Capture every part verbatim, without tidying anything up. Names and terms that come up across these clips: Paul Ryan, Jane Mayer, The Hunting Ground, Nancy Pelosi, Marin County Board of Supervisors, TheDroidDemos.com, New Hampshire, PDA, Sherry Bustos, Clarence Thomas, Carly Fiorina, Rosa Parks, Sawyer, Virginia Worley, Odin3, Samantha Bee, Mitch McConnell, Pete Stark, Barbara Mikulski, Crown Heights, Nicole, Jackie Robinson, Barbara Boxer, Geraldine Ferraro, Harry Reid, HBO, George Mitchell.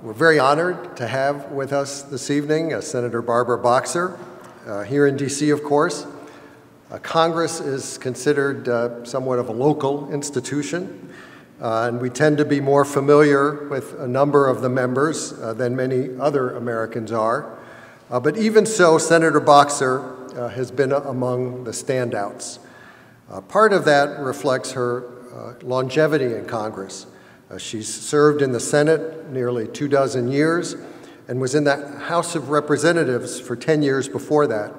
We're very honored to have with us this evening uh, Senator Barbara Boxer, uh, here in D C, of course. Uh, Congress is considered uh, somewhat of a local institution, uh, and we tend to be more familiar with a number of the members uh, than many other Americans are. Uh, but even so, Senator Boxer uh, has been among the standouts. Uh, part of that reflects her uh, longevity in Congress. Uh, she's served in the Senate nearly two dozen years and was in the House of Representatives for ten years before that,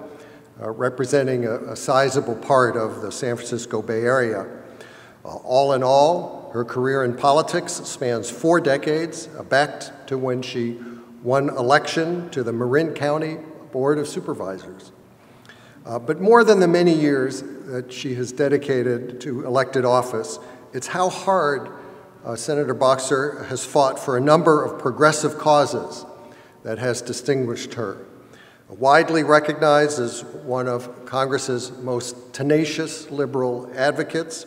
uh, representing a, a sizable part of the San Francisco Bay Area. Uh, all in all, her career in politics spans four decades, uh, back to when she won election to the Marin County Board of Supervisors. Uh, but more than the many years that she has dedicated to elected office, it's how hard uh, Senator Boxer has fought for a number of progressive causes that has distinguished her. Widely recognized as one of Congress's most tenacious liberal advocates,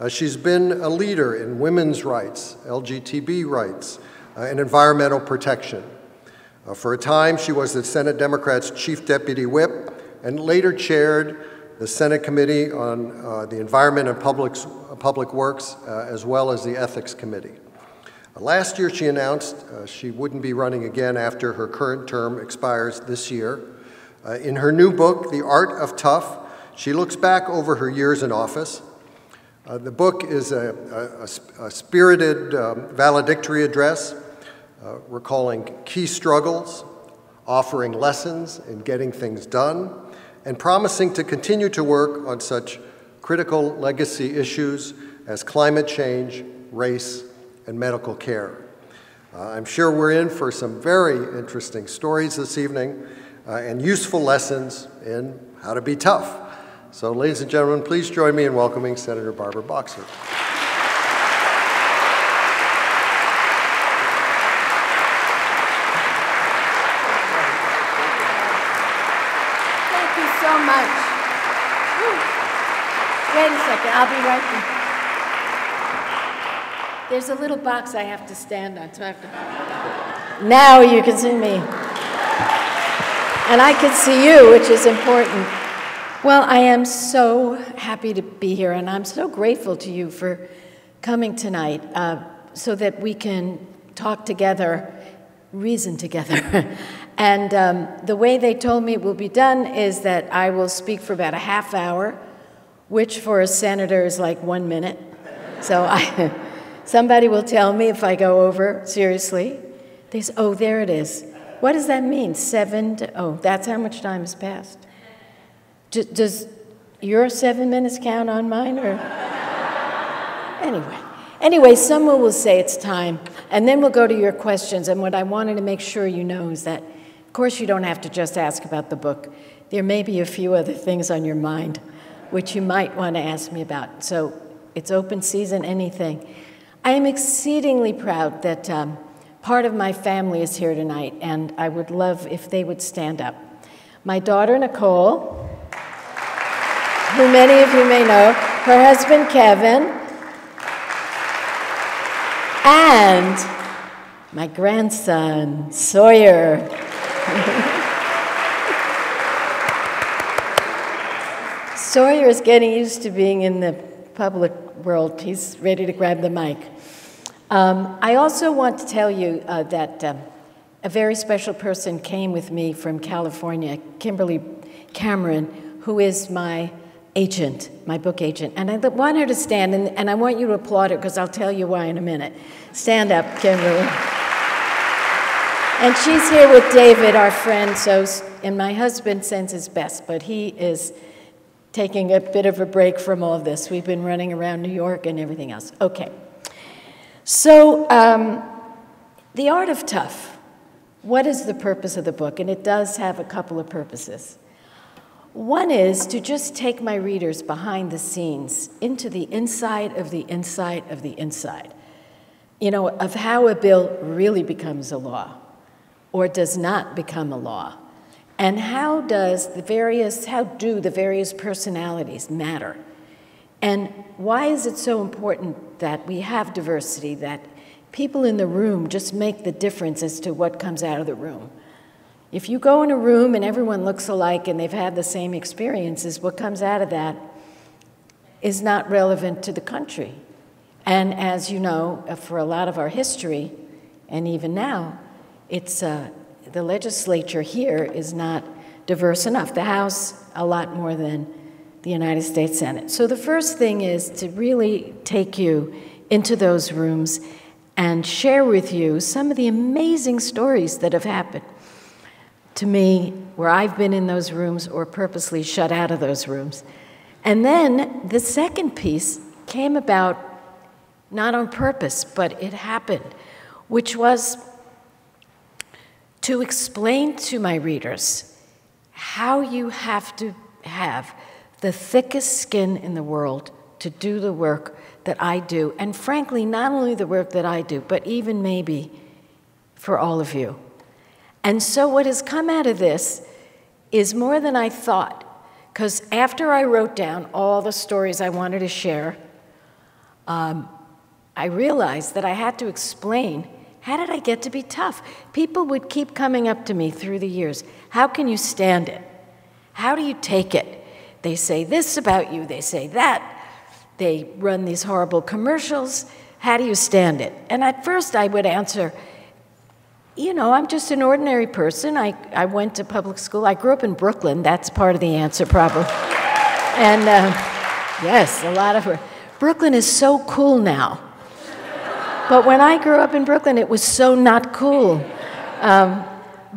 uh, she's been a leader in women's rights, L G B T rights, uh, and environmental protection. Uh, for a time, she was the Senate Democrats' chief deputy whip and later chaired the Senate Committee on uh, the Environment and Public, Public Works, uh, as well as the Ethics Committee. Uh, last year, she announced uh, she wouldn't be running again after her current term expires this year. Uh, in her new book, The Art of Tough, she looks back over her years in office. Uh, the book is a, a, a spirited um, valedictory address, Uh, recalling key struggles, offering lessons in getting things done, and promising to continue to work on such critical legacy issues as climate change, race, and medical care. Uh, I'm sure we're in for some very interesting stories this evening uh, and useful lessons in how to be tough. So, ladies and gentlemen, please join me in welcoming Senator Barbara Boxer. I'll be right back. There's a little box I have to stand on, so I have to... Now you can see me. And I can see you, which is important. Well, I am so happy to be here, and I'm so grateful to you for coming tonight uh, so that we can talk together, reason together. And um, the way they told me it will be done is that I will speak for about a half hour, which for a senator is like one minute. So I, somebody will tell me if I go over, seriously. They say, oh, there it is. What does that mean? Seven to, oh, that's how much time has passed. D does your seven minutes count on mine, or? Anyway, anyway, someone will say it's time, and then we'll go to your questions. And what I wanted to make sure you know is that, of course, you don't have to just ask about the book. There may be a few other things on your mind which you might want to ask me about. So it's open season, anything. I am exceedingly proud that um, part of my family is here tonight, and I would love if they would stand up. My daughter, Nicole, who many of you may know, her husband, Kevin, and my grandson, Sawyer. Sawyer is getting used to being in the public world. He's ready to grab the mic. Um, I also want to tell you uh, that uh, a very special person came with me from California, Kimberly Cameron, who is my agent, my book agent. And I want her to stand, and, and I want you to applaud her, because I'll tell you why in a minute. Stand up, Kimberly. And she's here with David, our friend, so, and my husband sends his best, but he is taking a bit of a break from all this. We've been running around New York and everything else. Okay. So, um, The Art of Tough. What is the purpose of the book? And it does have a couple of purposes. One is to just take my readers behind the scenes into the inside of the inside of the inside, you know, of how a bill really becomes a law or does not become a law. And how does the various, how do the various personalities matter? And why is it so important that we have diversity, that people in the room just make the difference as to what comes out of the room. If you go in a room and everyone looks alike and they've had the same experiences, what comes out of that is not relevant to the country. And as you know, for a lot of our history, and even now, it's uh, the legislature here is not diverse enough. The House, a lot more than the United States Senate. So the first thing is to really take you into those rooms and share with you some of the amazing stories that have happened to me where I've been in those rooms or purposely shut out of those rooms. And then the second piece came about not on purpose, but it happened, which was to explain to my readers how you have to have the thickest skin in the world to do the work that I do, and frankly, not only the work that I do, but even maybe for all of you. And so what has come out of this is more than I thought, because after I wrote down all the stories I wanted to share, um, I realized that I had to explain, how did I get to be tough? People would keep coming up to me through the years. How can you stand it? How do you take it? They say this about you, they say that. They run these horrible commercials. How do you stand it? And at first I would answer, you know, I'm just an ordinary person. I, I went to public school. I grew up in Brooklyn. That's part of the answer, probably. And uh, yes, a lot of her. Brooklyn is so cool now. But when I grew up in Brooklyn, it was so not cool. Um,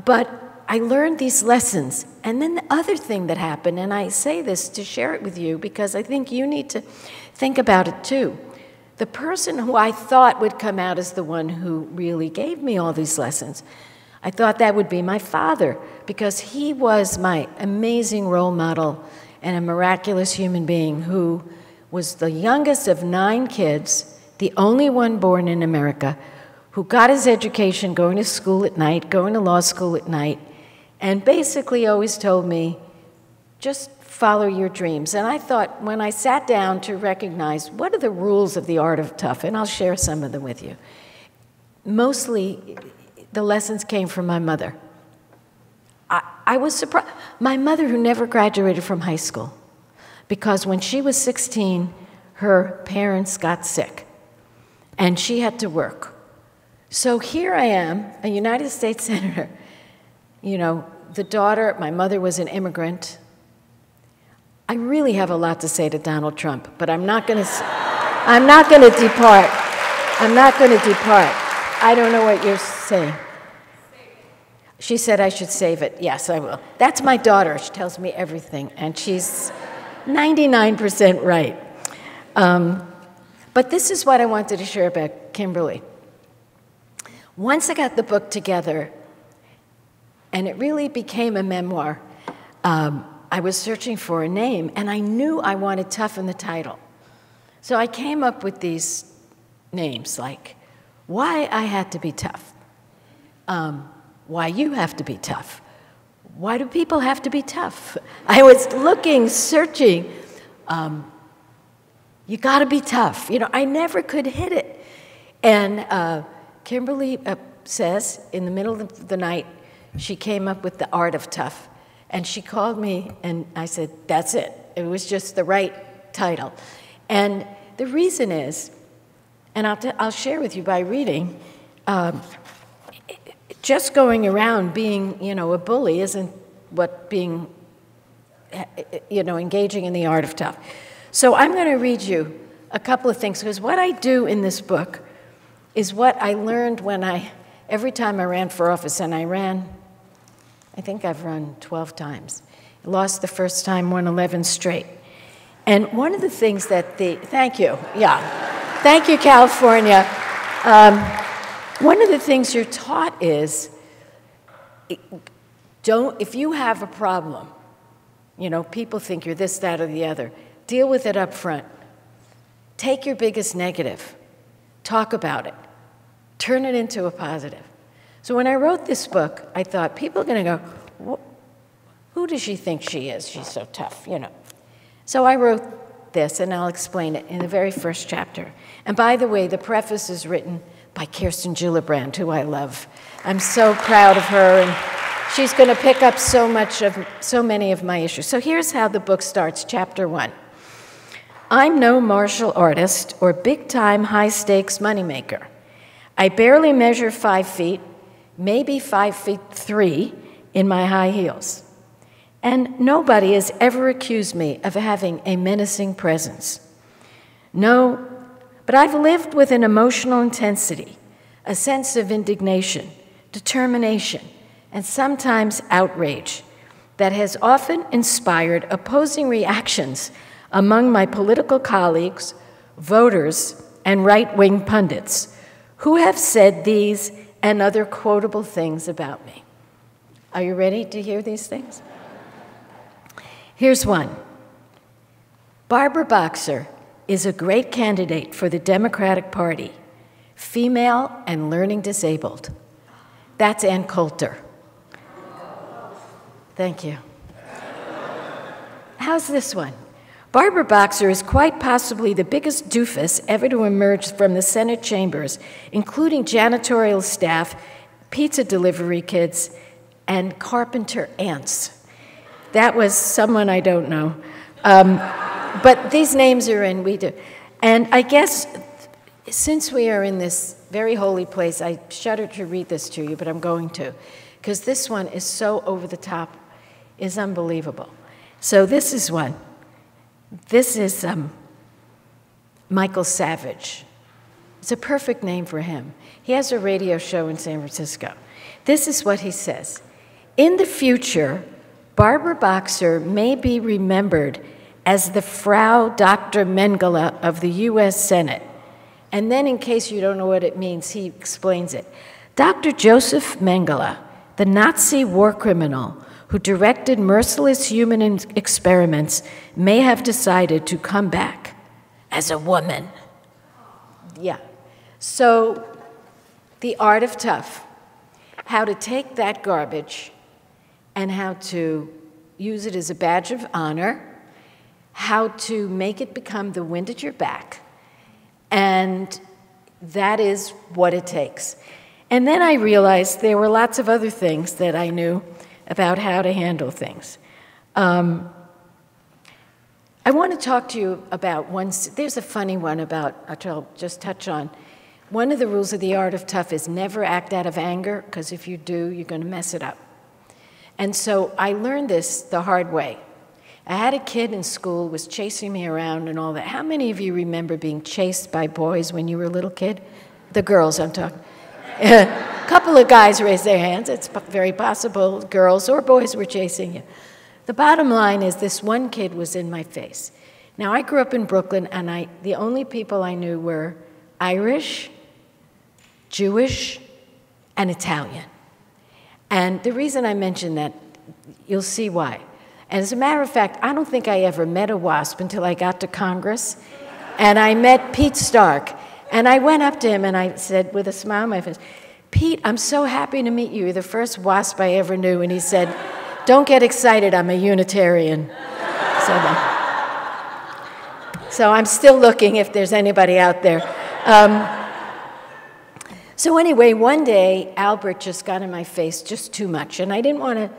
but I learned these lessons. And then the other thing that happened, and I say this to share it with you because I think you need to think about it too. The person who I thought would come out as the one who really gave me all these lessons, I thought that would be my father, because he was my amazing role model and a miraculous human being who was the youngest of nine kids, the only one born in America, who got his education going to school at night, going to law school at night, and basically always told me, just follow your dreams. And I thought, when I sat down to recognize what are the rules of the art of tough, and I'll share some of them with you, mostly the lessons came from my mother. I, I was surprised. My mother, who never graduated from high school, because when she was sixteen, her parents got sick, and she had to work. So here I am, a United States Senator, you know, the daughter, my mother was an immigrant. I really have a lot to say to Donald Trump, but I'm not gonna, I'm not gonna depart. I'm not gonna depart. I don't know what you're saying. She said I should save it. Yes, I will. That's my daughter. She tells me everything, and she's ninety-nine percent right. Um, but this is what I wanted to share about Kimberly. Once I got the book together, and it really became a memoir, um, I was searching for a name, and I knew I wanted tough in the title. So I came up with these names, like, why I had to be tough, um, why you have to be tough, why do people have to be tough? I was looking, searching, um, you gotta be tough. You know, I never could hit it. And uh, Kimberly uh, says, in the middle of the night, she came up with The Art of Tough, and she called me, and I said, that's it. It was just the right title. And the reason is, and I'll, t I'll share with you by reading, um, just going around being, you know, a bully isn't what being, you know, engaging in the art of tough. So I'm going to read you a couple of things, because what I do in this book is what I learned when I, every time I ran for office, and I ran, I think I've run twelve times. Lost the first time, won eleven straight. And one of the things that the, thank you, yeah. Thank you, California. Um, one of the things you're taught is, don't, if you have a problem, you know, people think you're this, that, or the other, deal with it up front. Take your biggest negative, talk about it, turn it into a positive. So when I wrote this book, I thought, people are going to go, who does she think she is? She's so tough, you know. So I wrote this, and I'll explain it in the very first chapter. And by the way, the preface is written by Kirsten Gillibrand, who I love. I'm so proud of her, and she's going to pick up so much of so many of my issues. So here's how the book starts, chapter one. I'm no martial artist or big-time, high-stakes moneymaker. I barely measure five feet, maybe five feet three, in my high heels. And nobody has ever accused me of having a menacing presence. No, but I've lived with an emotional intensity, a sense of indignation, determination, and sometimes outrage that has often inspired opposing reactions among my political colleagues, voters, and right-wing pundits who have said these and other quotable things about me. Are you ready to hear these things? Here's one. Barbara Boxer is a great candidate for the Democratic Party, female and learning disabled. That's Ann Coulter. Thank you. How's this one? Barbara Boxer is quite possibly the biggest doofus ever to emerge from the Senate chambers, including janitorial staff, pizza delivery kids, and carpenter ants. That was someone I don't know. Um, but these names are in, we do. And I guess, since we are in this very holy place, I shudder to read this to you, but I'm going to, because this one is so over the top, it's unbelievable. So this is one. This is um, Michael Savage. It's a perfect name for him. He has a radio show in San Francisco. This is what he says. In the future, Barbara Boxer may be remembered as the Frau Doctor Mengele of the U S Senate. And then, in case you don't know what it means, he explains it. Doctor Joseph Mengele, the Nazi war criminal who directed merciless human experiments, may have decided to come back as a woman. Yeah. So, The Art of Tough, how to take that garbage and how to use it as a badge of honor, how to make it become the wind at your back, and that is what it takes. And then I realized there were lots of other things that I knew about how to handle things. Um, I want to talk to you about one, there's a funny one about, which I'll just touch on. One of the rules of The Art of Tough is never act out of anger, because if you do, you're going to mess it up. And so I learned this the hard way. I had a kid in school, was chasing me around and all that. How many of you remember being chased by boys when you were a little kid? The girls, I'm talking. A couple of guys raised their hands. It's very possible girls or boys were chasing you. The bottom line is this one kid was in my face. Now, I grew up in Brooklyn, and I, the only people I knew were Irish, Jewish, and Italian. And the reason I mention that, you'll see why. And as a matter of fact, I don't think I ever met a WASP until I got to Congress. And I met Pete Stark. And I went up to him and I said, with a smile on my face, Pete, I'm so happy to meet you. You're the first WASP I ever knew. And he said, don't get excited, I'm a Unitarian. So, so I'm still looking if there's anybody out there. Um, so anyway, one day, Albert just got in my face just too much. And I didn't want to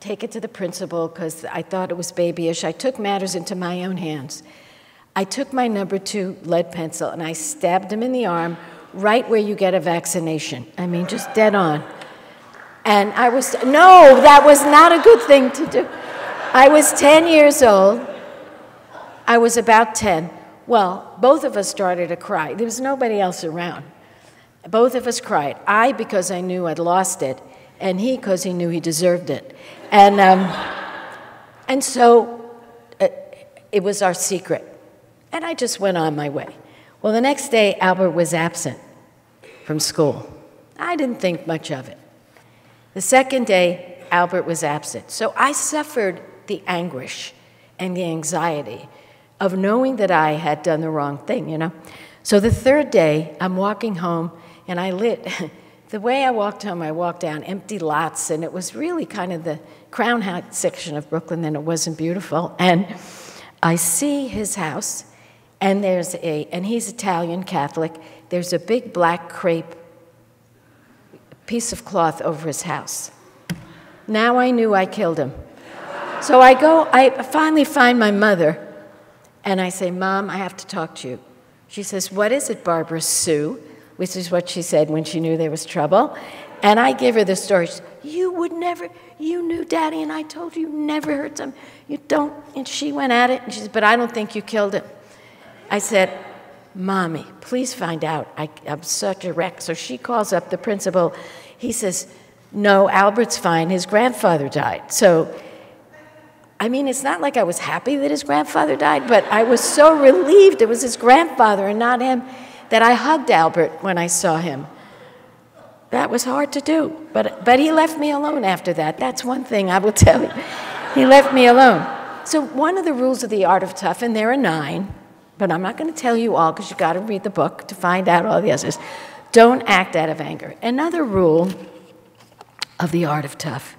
take it to the principal because I thought it was babyish. I took matters into my own hands. I took my number two lead pencil and I stabbed him in the arm right where you get a vaccination. I mean, just dead on. And I was, no, that was not a good thing to do. I was ten years old. I was about ten. Well, both of us started to cry. There was nobody else around. Both of us cried. I, because I knew I'd lost it, and he, because he knew he deserved it. And, um, and so uh, it was our secret. And I just went on my way. Well, the next day, Albert was absent from school. I didn't think much of it. The second day, Albert was absent. So I suffered the anguish and the anxiety of knowing that I had done the wrong thing, you know? So the third day, I'm walking home, and I lit. The way I walked home, I walked down empty lots, and it was really kind of the Crown Heights section of Brooklyn, and it wasn't beautiful. And I see his house. And there's a, and he's Italian Catholic, there's a big black crepe piece of cloth over his house. Now I knew I killed him. So I go, I finally find my mother, and I say, Mom, I have to talk to you. She says, what is it, Barbara Sue? Which is what she said when she knew there was trouble. And I give her the story. She says, you would never, you knew Daddy, and I told you, you never heard something. You don't, and she went at it, and she said, but I don't think you killed him. I said, Mommy, please find out. I, I'm such a wreck. So she calls up the principal. He says, no, Albert's fine. His grandfather died. So, I mean, it's not like I was happy that his grandfather died, but I was so relieved it was his grandfather and not him that I hugged Albert when I saw him. That was hard to do. But, but he left me alone after that. That's one thing I will tell you. He left me alone. So one of the rules of The Art of Tough, and there are nine, but I'm not going to tell you all because you've got to read the book to find out all the others. Don't act out of anger. Another rule of The Art of Tough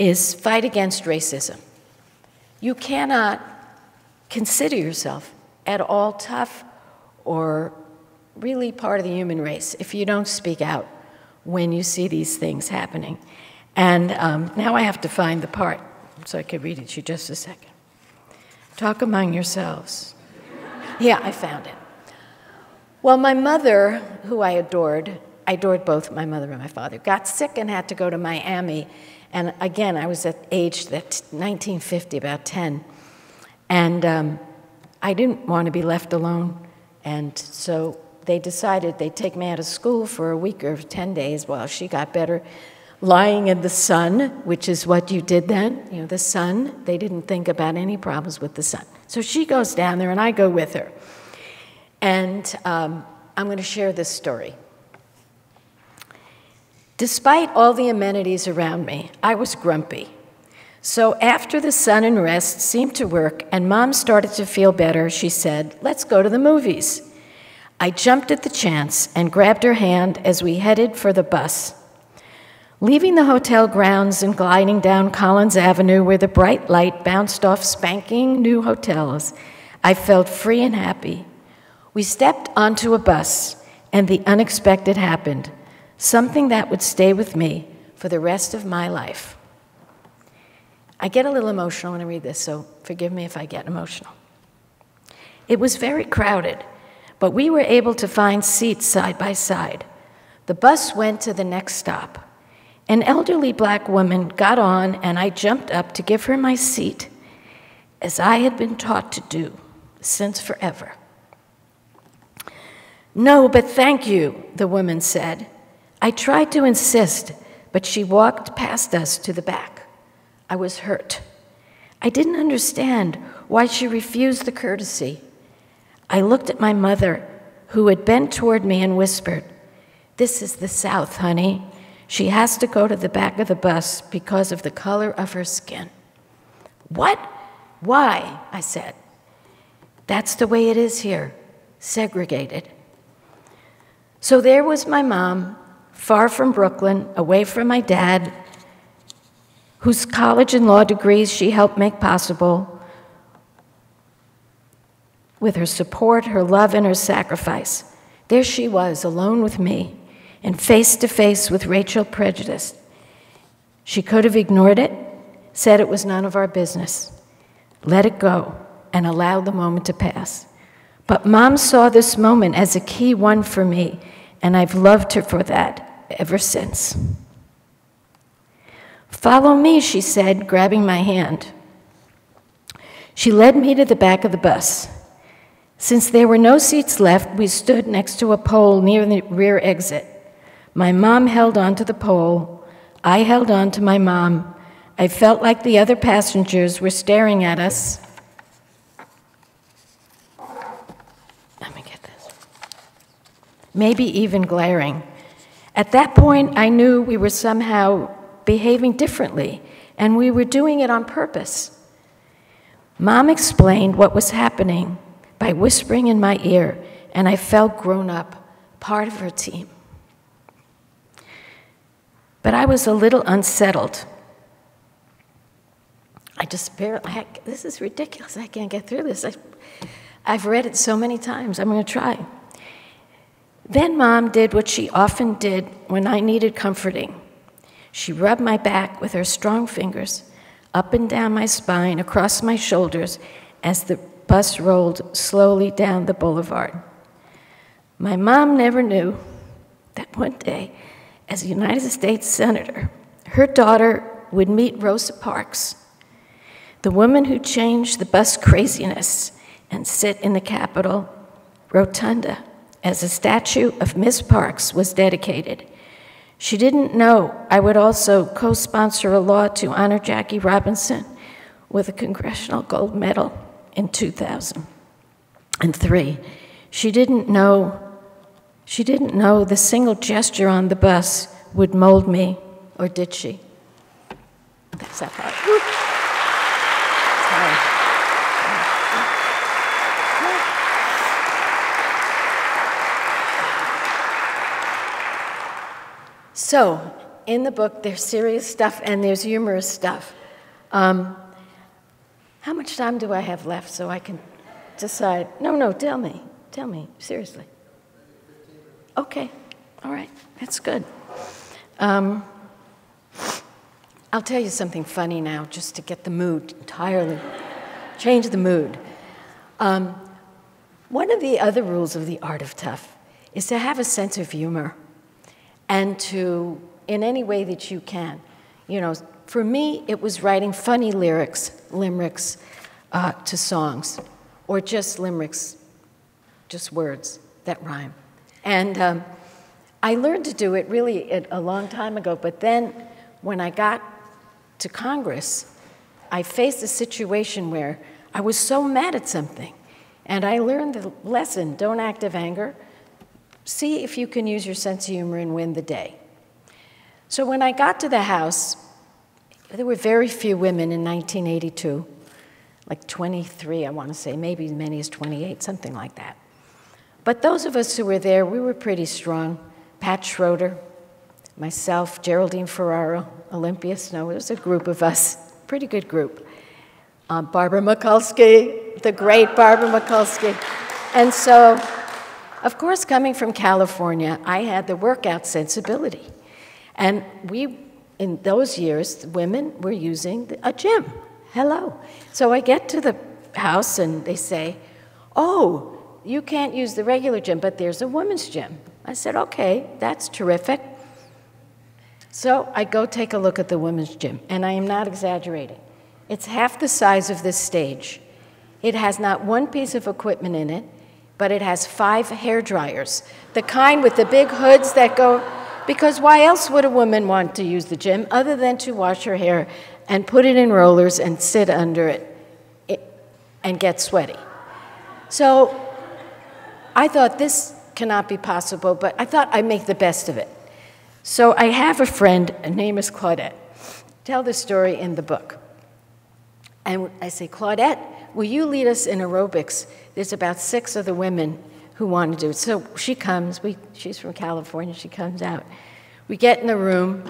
is fight against racism. You cannot consider yourself at all tough or really part of the human race if you don't speak out when you see these things happening. And um, now I have to find the part so I can read it to you just a second. Talk among yourselves. Yeah, I found it. Well, my mother, who I adored, I adored both my mother and my father, got sick and had to go to Miami. And again, I was at age, that nineteen fifty, about ten. And um, I didn't want to be left alone. And so they decided they'd take me out of school for a week or ten days while she got better, lying in the sun, which is what you did then. You know, the sun, they didn't think about any problems with the sun. So she goes down there, and I go with her. And um, I'm going to share this story. Despite all the amenities around me, I was grumpy. So after the sun and rest seemed to work, and Mom started to feel better, she said, let's go to the movies. I jumped at the chance and grabbed her hand as we headed for the bus. Leaving the hotel grounds and gliding down Collins Avenue where the bright light bounced off spanking new hotels, I felt free and happy. We stepped onto a bus, and the unexpected happened, something that would stay with me for the rest of my life. I get a little emotional when I read this, so forgive me if I get emotional. It was very crowded, but we were able to find seats side by side. The bus went to the next stop. An elderly black woman got on, and I jumped up to give her my seat, as I had been taught to do since forever. No, but thank you, the woman said. I tried to insist, but she walked past us to the back. I was hurt. I didn't understand why she refused the courtesy. I looked at my mother, who had bent toward me and whispered, "This is the South, honey. She has to go to the back of the bus because of the color of her skin." What? Why? I said. That's the way it is here, segregated. So there was my mom, far from Brooklyn, away from my dad, whose college and law degrees she helped make possible, with her support, her love, and her sacrifice. There she was, alone with me, and face-to-face with racial prejudice. She could have ignored it, said it was none of our business, let it go, and allowed the moment to pass. But Mom saw this moment as a key one for me, and I've loved her for that ever since. Follow me, she said, grabbing my hand. She led me to the back of the bus. Since there were no seats left, we stood next to a pole near the rear exit. My mom held on to the pole. I held on to my mom. I felt like the other passengers were staring at us. Let me get this. Maybe even glaring. At that point, I knew we were somehow behaving differently, and we were doing it on purpose. Mom explained what was happening by whispering in my ear, and I felt grown up, part of her team. But I was a little unsettled. I just barely, I, this is ridiculous, I can't get through this. I, I've read it so many times, I'm going to try. Then Mom did what she often did when I needed comforting. She rubbed my back with her strong fingers, up and down my spine, across my shoulders, as the bus rolled slowly down the boulevard. My mom never knew that one day, as a United States Senator, her daughter would meet Rosa Parks, the woman who changed the bus craziness and sit in the Capitol Rotunda as a statue of Miss Parks was dedicated. She didn't know I would also co-sponsor a law to honor Jackie Robinson with a Congressional Gold Medal in two thousand three. She didn't know, she didn't know the single gesture on the bus would mold me, or did she? That's that hard. Sorry. So, in the book, there's serious stuff and there's humorous stuff. Um, how much time do I have left so I can decide? No, no, tell me. Tell me, seriously. Okay, all right, that's good. Um, I'll tell you something funny now just to get the mood entirely, change the mood. Um, one of the other rules of The Art of Tough is to have a sense of humor. And to, in any way that you can. You know, for me, it was writing funny lyrics, limericks uh, to songs, or just limericks, just words that rhyme. And um, I learned to do it really a, a long time ago, but then when I got to Congress, I faced a situation where I was so mad at something, and I learned the lesson, don't act of anger. See if you can use your sense of humor and win the day. So when I got to the House, there were very few women in nineteen eighty-two, like twenty-three, I want to say, maybe as many as twenty-eight, something like that. But those of us who were there, we were pretty strong. Pat Schroeder, myself, Geraldine Ferraro, Olympia Snow, it was a group of us, pretty good group. Um, Barbara Mikulski, the great Barbara Mikulski. And so, of course, coming from California, I had the workout sensibility. And we, in those years, the women were using a gym. Hello. So I get to the House and they say, oh, you can't use the regular gym, but there's a women's gym. I said, okay, that's terrific. So I go take a look at the women's gym, and I am not exaggerating. It's half the size of this stage. It has not one piece of equipment in it, but it has five hair dryers, the kind with the big hoods that go, because why else would a woman want to use the gym other than to wash her hair and put it in rollers and sit under it, it and get sweaty? So I thought this cannot be possible, but I thought I'd make the best of it. So I have a friend, her name is Claudette. Tell the story in the book. And I say, Claudette, will you lead us in aerobics? There's about six other women who want to do it. So she comes, we, she's from California, she comes out. We get in the room,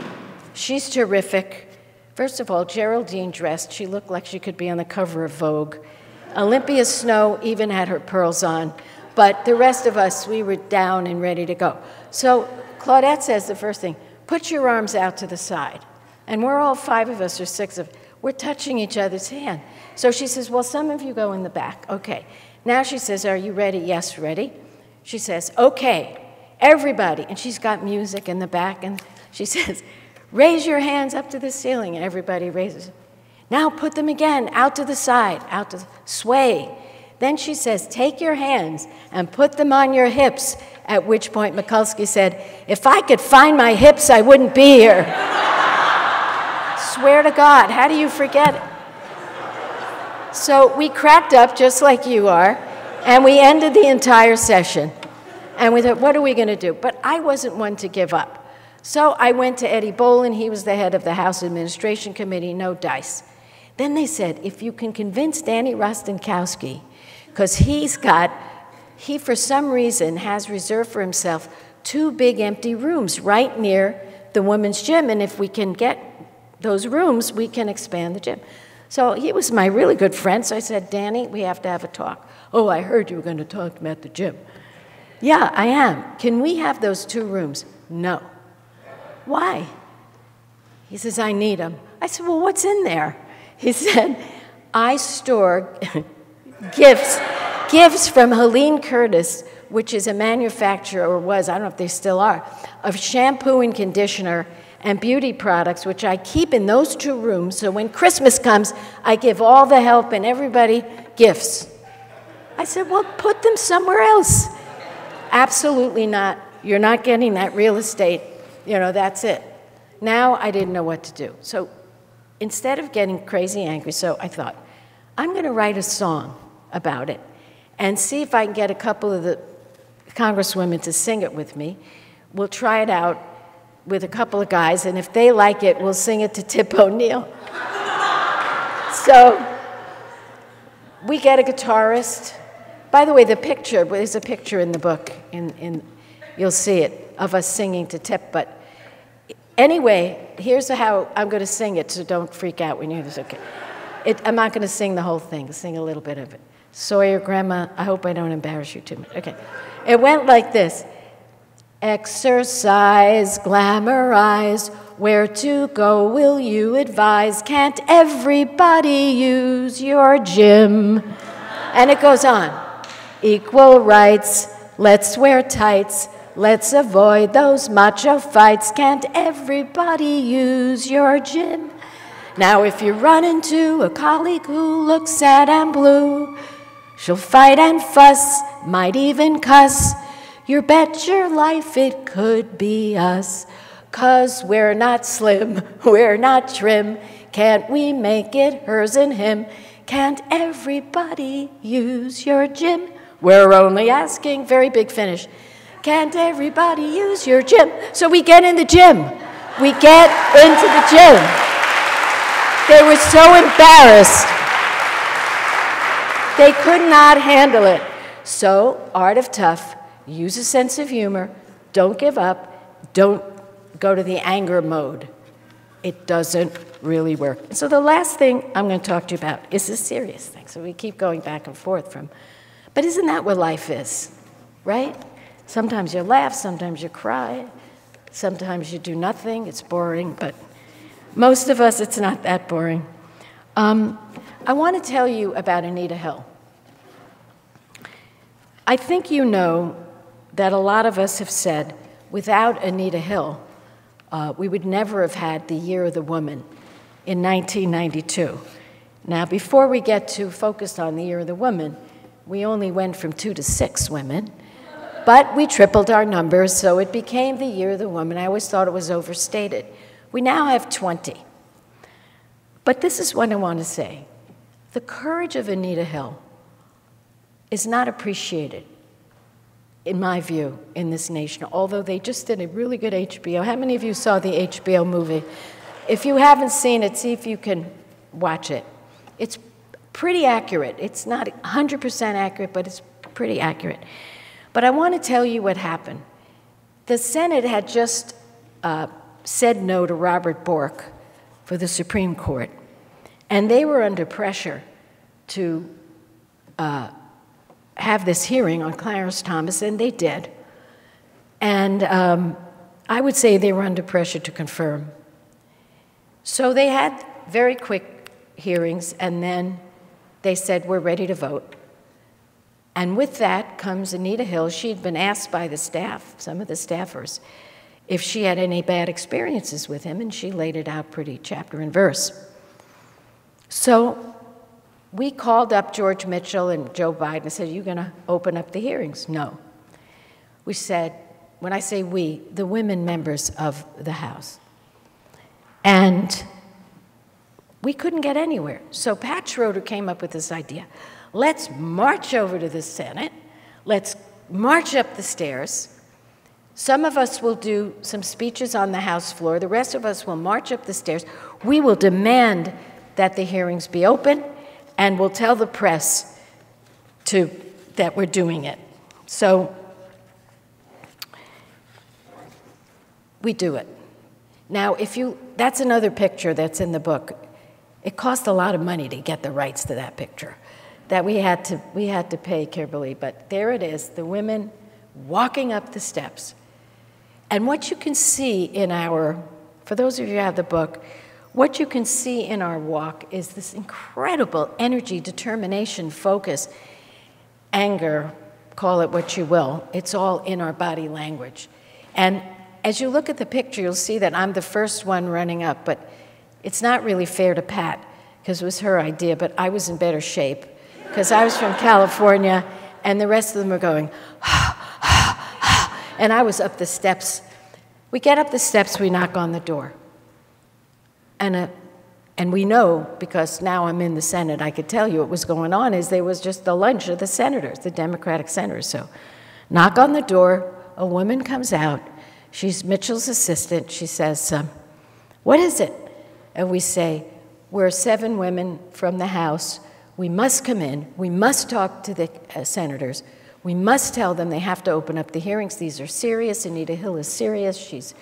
she's terrific. First of all, Geraldine dressed, she looked like she could be on the cover of Vogue. Olympia Snow even had her pearls on, but the rest of us, we were down and ready to go. So Claudette says the first thing, put your arms out to the side. And we're all five of us, or six of us, we're touching each other's hand. So she says, well, some of you go in the back. Okay. Now she says, are you ready? Yes, ready. She says, okay, everybody. And she's got music in the back. And she says, raise your hands up to the ceiling. And everybody raises. Now put them again out to the side, out to the, sway. Then she says, take your hands and put them on your hips. At which point Mikulski said, if I could find my hips, I wouldn't be here. Swear to God, how do you forget it? So we cracked up just like you are, and we ended the entire session. And we thought, what are we going to do? But I wasn't one to give up. So I went to Eddie Bolin, he was the head of the House Administration Committee, no dice. Then they said, if you can convince Danny Rostenkowski, because he's got, he for some reason has reserved for himself two big empty rooms right near the women's gym, and if we can get those rooms, we can expand the gym. So he was my really good friend. So I said, Danny, we have to have a talk. Oh, I heard you were going to talk to me at the gym. Yeah, I am. Can we have those two rooms? No. Why? He says, I need them. I said, well, what's in there? He said, I store gifts, gifts from Helene Curtis, which is a manufacturer, or was, I don't know if they still are, of shampoo and conditioner and beauty products, which I keep in those two rooms, so when Christmas comes, I give all the help and everybody gifts. I said, well, put them somewhere else. Absolutely not. You're not getting that real estate. You know, that's it. Now I didn't know what to do. So instead of getting crazy angry, so I thought, I'm going to write a song about it and see if I can get a couple of the congresswomen to sing it with me. We'll try it out with a couple of guys, and if they like it, we'll sing it to Tip O'Neill. So we get a guitarist. By the way, the picture, there's a picture in the book, in, in, you'll see it, of us singing to Tip. But anyway, here's how I'm going to sing it, so don't freak out when you hear this. Okay. It, I'm not going to sing the whole thing, I'll sing a little bit of it. Sawyer, Grandma, I hope I don't embarrass you too much. Okay. It went like this. Exercise, glamorize, where to go will you advise? Can't everybody use your gym? And it goes on. Equal rights, let's wear tights, let's avoid those macho fights. Can't everybody use your gym? Now if you run into a colleague who looks sad and blue, she'll fight and fuss, might even cuss. You bet your life it could be us, 'cause we're not slim, we're not trim. Can't we make it hers and him? Can't everybody use your gym? We're only asking, very big finish. Can't everybody use your gym? So we get in the gym. We get into the gym. They were so embarrassed. They could not handle it. So, Art of Tough. Use a sense of humor, don't give up, don't go to the anger mode. It doesn't really work. So the last thing I'm going to talk to you about is a serious thing. So we keep going back and forth from, but isn't that what life is, right? Sometimes you laugh, sometimes you cry, sometimes you do nothing, it's boring, but most of us it's not that boring. Um, I want to tell you about Anita Hill. I think you know that a lot of us have said, without Anita Hill, uh, we would never have had the Year of the Woman in nineteen ninety-two. Now, before we get too focused on the Year of the Woman, we only went from two to six women, but we tripled our numbers, so it became the Year of the Woman. I always thought it was overstated. We now have twenty. But this is what I want to say. The courage of Anita Hill is not appreciated, in my view, in this nation, although they just did a really good H B O. How many of you saw the H B O movie? If you haven't seen it, see if you can watch it. It's pretty accurate. It's not one hundred percent accurate, but it's pretty accurate. But I want to tell you what happened. The Senate had just uh, said no to Robert Bork for the Supreme Court, and they were under pressure to uh, have this hearing on Clarence Thomas, and they did. And um, I would say they were under pressure to confirm. So they had very quick hearings, and then they said, we're ready to vote. And with that comes Anita Hill. She'd been asked by the staff, some of the staffers, if she had any bad experiences with him, and she laid it out pretty chapter and verse. So we called up George Mitchell and Joe Biden and said, are you going to open up the hearings? No. We said, when I say we, the women members of the House. And we couldn't get anywhere. So Pat Schroeder came up with this idea. Let's march over to the Senate. Let's march up the stairs. Some of us will do some speeches on the House floor. The rest of us will march up the stairs. We will demand that the hearings be open, and we'll tell the press to, that we're doing it. So we do it. Now, if you, that's another picture that's in the book. It cost a lot of money to get the rights to that picture that we had to, we had to pay Kimberly, but there it is, the women walking up the steps. And what you can see in our, for those of you who have the book, what you can see in our walk is this incredible energy, determination, focus, anger, call it what you will. It's all in our body language. And as you look at the picture, you'll see that I'm the first one running up, but it's not really fair to Pat, because it was her idea, but I was in better shape, because I was from California, and the rest of them were going, ah, ah, ah, and I was up the steps. We get up the steps, we knock on the door. And, a, and we know, because now I'm in the Senate, I could tell you what was going on, is there was just the lunch of the senators, the Democratic senators. So knock on the door, a woman comes out, she's Mitchell's assistant, she says, um, what is it? And we say, we're seven women from the House, we must come in, we must talk to the uh, senators, we must tell them they have to open up the hearings, these are serious, Anita Hill is serious, she's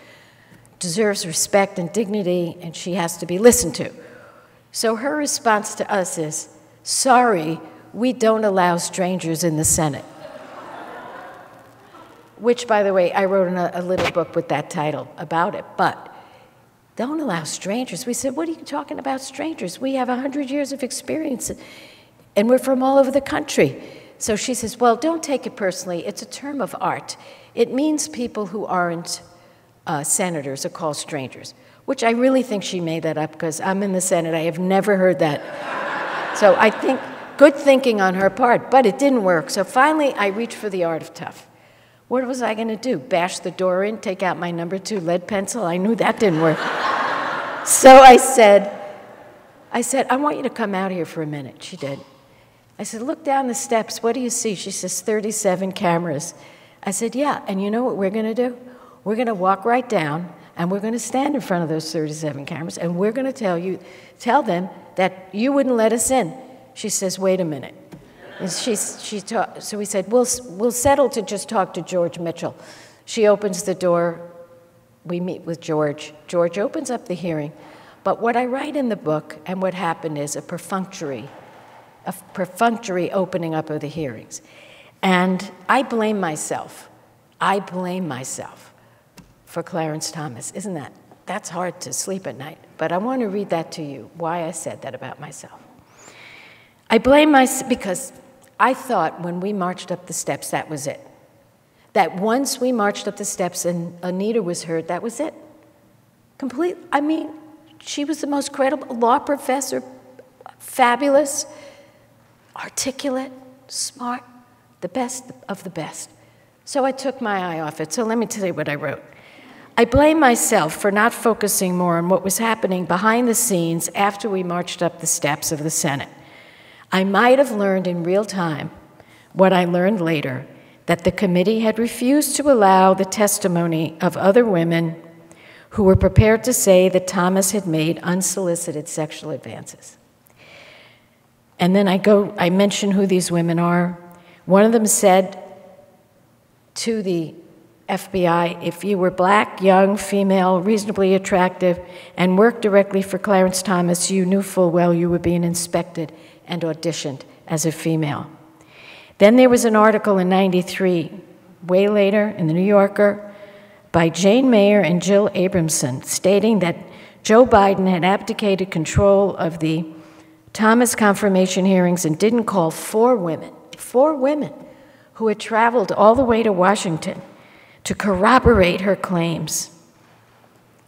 deserves respect and dignity, and she has to be listened to. So her response to us is, sorry, we don't allow strangers in the Senate. Which, by the way, I wrote a, a little book with that title about it, but don't allow strangers. We said, what are you talking about strangers? We have a hundred years of experience, and we're from all over the country. So she says, well, don't take it personally. It's a term of art. It means people who aren't Uh, senators are called strangers, which I really think she made that up because I'm in the Senate. I have never heard that. So I think good thinking on her part, but it didn't work. So finally, I reached for The Art of Tough. What was I going to do? Bash the door in, take out my number two lead pencil? I knew that didn't work. So I said, I said, I want you to come out here for a minute. She did. I said, look down the steps. What do you see? She says, thirty-seven cameras. I said, yeah, and you know what we're going to do? We're going to walk right down, and we're going to stand in front of those thirty-seven cameras, and we're going to tell you, tell them that you wouldn't let us in. She says, wait a minute. And she, she talk, so we said, we'll, we'll settle to just talk to George Mitchell. She opens the door. We meet with George. George opens up the hearing. But what I write in the book and what happened is a perfunctory, a perfunctory opening up of the hearings. And I blame myself. I blame myself. For Clarence Thomas, isn't that? That's hard to sleep at night, but I want to read that to you, why I said that about myself. I blame myself because I thought when we marched up the steps, that was it. That once we marched up the steps and Anita was heard, that was it. Complete, I mean, she was the most credible law professor, fabulous, articulate, smart, the best of the best. So I took my eye off it. So let me tell you what I wrote. I blame myself for not focusing more on what was happening behind the scenes after we marched up the steps of the Senate. I might have learned in real time what I learned later, that the committee had refused to allow the testimony of other women who were prepared to say that Thomas had made unsolicited sexual advances. And then I go, I mention who these women are. One of them said to the F B I, if you were black, young, female, reasonably attractive, and worked directly for Clarence Thomas, you knew full well you were being inspected and auditioned as a female. Then there was an article in ninety-three, way later, in the New Yorker, by Jane Mayer and Jill Abramson, stating that Joe Biden had abdicated control of the Thomas confirmation hearings and didn't call four women, four women, who had traveled all the way to Washington to corroborate her claims.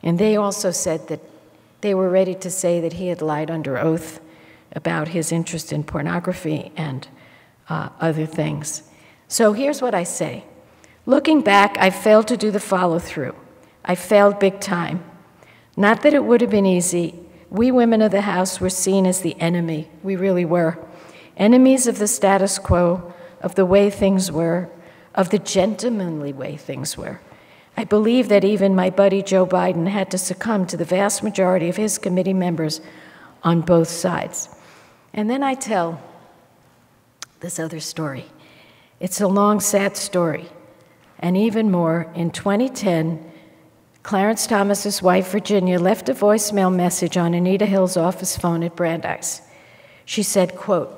And they also said that they were ready to say that he had lied under oath about his interest in pornography and uh, other things. So here's what I say. Looking back, I failed to do the follow-through. I failed big time. Not that it would have been easy. We women of the House were seen as the enemy. We really were. Enemies of the status quo, of the way things were, of the gentlemanly way things were. I believe that even my buddy Joe Biden had to succumb to the vast majority of his committee members on both sides. And then I tell this other story. It's a long, sad story. And even more, in twenty ten, Clarence Thomas's wife, Virginia, left a voicemail message on Anita Hill's office phone at Brandeis. She said, quote,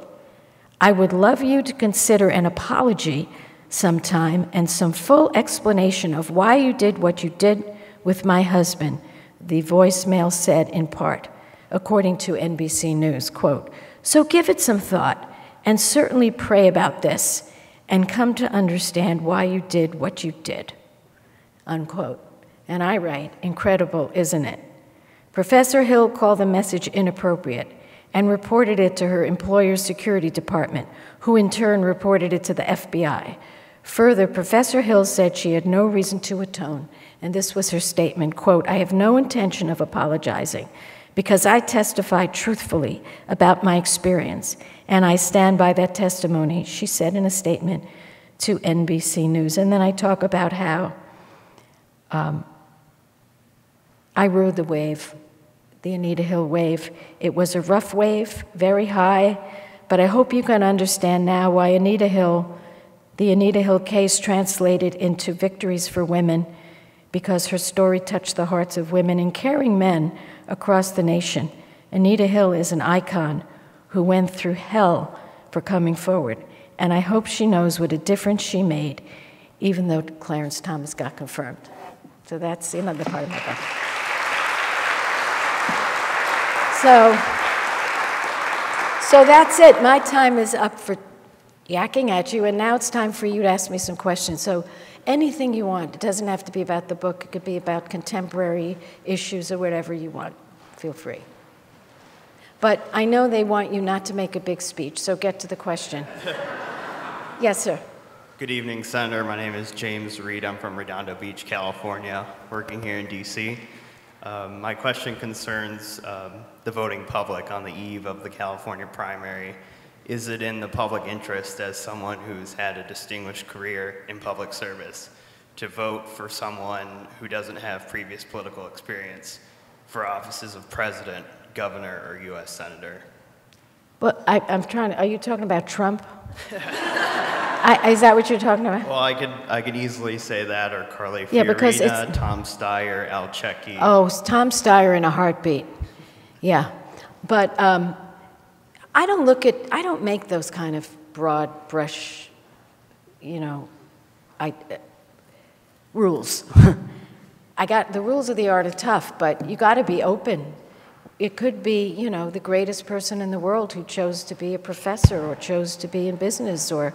"I would love you to consider an apology sometime and some full explanation of why you did what you did with my husband," the voicemail said in part, according to N B C News, quote, "So give it some thought and certainly pray about this and come to understand why you did what you did," unquote. And I write, incredible, isn't it? Professor Hill called the message inappropriate and reported it to her employer's security department, who in turn reported it to the F B I. Further, Professor Hill said she had no reason to atone, and this was her statement, quote, "I have no intention of apologizing because I testified truthfully about my experience, and I stand by that testimony," she said in a statement to N B C News. And then I talk about how um, I rode the wave, the Anita Hill wave. It was a rough wave, very high, but I hope you can understand now why Anita Hill, the Anita Hill case translated into victories for women, because her story touched the hearts of women and caring men across the nation. Anita Hill is an icon who went through hell for coming forward, and I hope she knows what a difference she made, even though Clarence Thomas got confirmed. So that's another part of my book. So, so that's it. My time is up for yakking at you, and now it's time for you to ask me some questions. So anything you want. It doesn't have to be about the book. It could be about contemporary issues or whatever you want. Feel free. But I know they want you not to make a big speech, so get to the question. Yes, sir. Good evening, Senator. My name is James Reed. I'm from Redondo Beach, California, working here in D C. Um, my question concerns um, the voting public on the eve of the California primary. Is it in the public interest, as someone who's had a distinguished career in public service, to vote for someone who doesn't have previous political experience for offices of president, governor, or U S senator? Well, I, I'm trying to, are you talking about Trump? I, is that what you're talking about? Well, I could, I could easily say that, or Carly Fiorina, yeah, because it's, Tom Steyer, Al Checki. Oh, Tom Steyer in a heartbeat. Yeah, but um, I don't look at, I don't make those kind of broad brush, you know, I, uh, rules. I got the rules of The Art of Tough, but you got to be open. It could be, you know, the greatest person in the world who chose to be a professor or chose to be in business or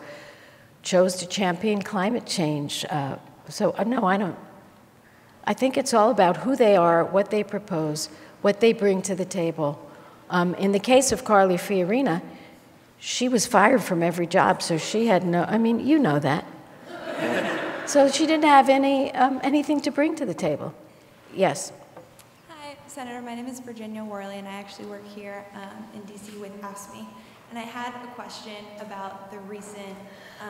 chose to champion climate change. Uh, so, uh, no, I don't. I think it's all about who they are, what they propose, what they bring to the table. Um, in the case of Carly Fiorina, she was fired from every job, so she had no, I mean, you know that. So she didn't have any, um, anything to bring to the table. Yes. Hi, Senator, my name is Virginia Worley, and I actually work here um, in D C with AFSCME. And I had a question about the recent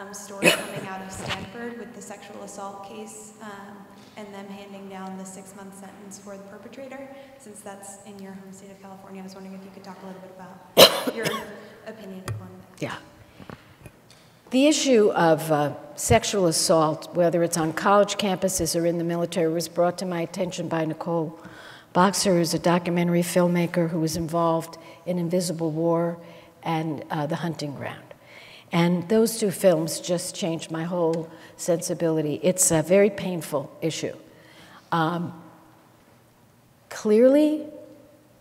um, story coming out of Stanford with the sexual assault case um, and them handing down the six-month sentence for the perpetrator. Since that's in your home state of California, I was wondering if you could talk a little bit about your opinion on that. Yeah. The issue of uh, sexual assault, whether it's on college campuses or in the military, was brought to my attention by Nicole Boxer, who's a documentary filmmaker who was involved in Invisible War and uh, The Hunting Ground. And those two films just changed my whole sensibility. It's a very painful issue. Um, clearly,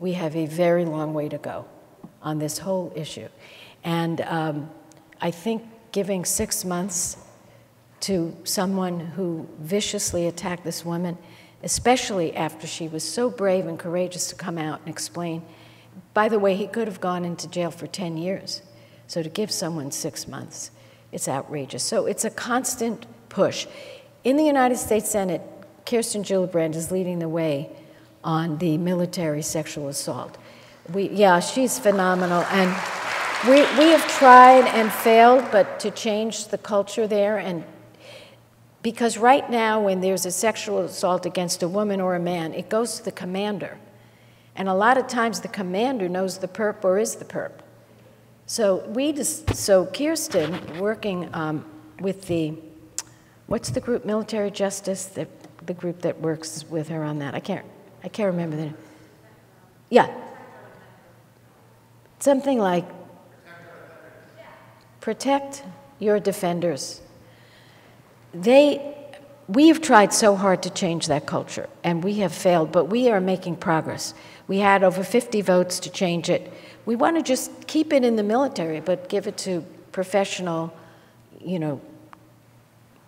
we have a very long way to go on this whole issue. And um, I think giving six months to someone who viciously attacked this woman, especially after she was so brave and courageous to come out and explain. By the way, he could have gone into jail for ten years. So to give someone six months, it's outrageous. So it's a constant push. In the United States Senate, Kirsten Gillibrand is leading the way on the military sexual assault. We, yeah, she's phenomenal. And we, we have tried and failed, but to change the culture there. And because right now, when there's a sexual assault against a woman or a man, it goes to the commander. And a lot of times the commander knows the perp or is the perp. So we just, so Kirsten, working um, with the, what's the group, Military Justice, the the group that works with her on that. I can't, I can't remember the name. Yeah. Something like protect your defenders. They, we have tried so hard to change that culture, and we have failed, but we are making progress. We had over fifty votes to change it. We want to just keep it in the military, but give it to professional, you know,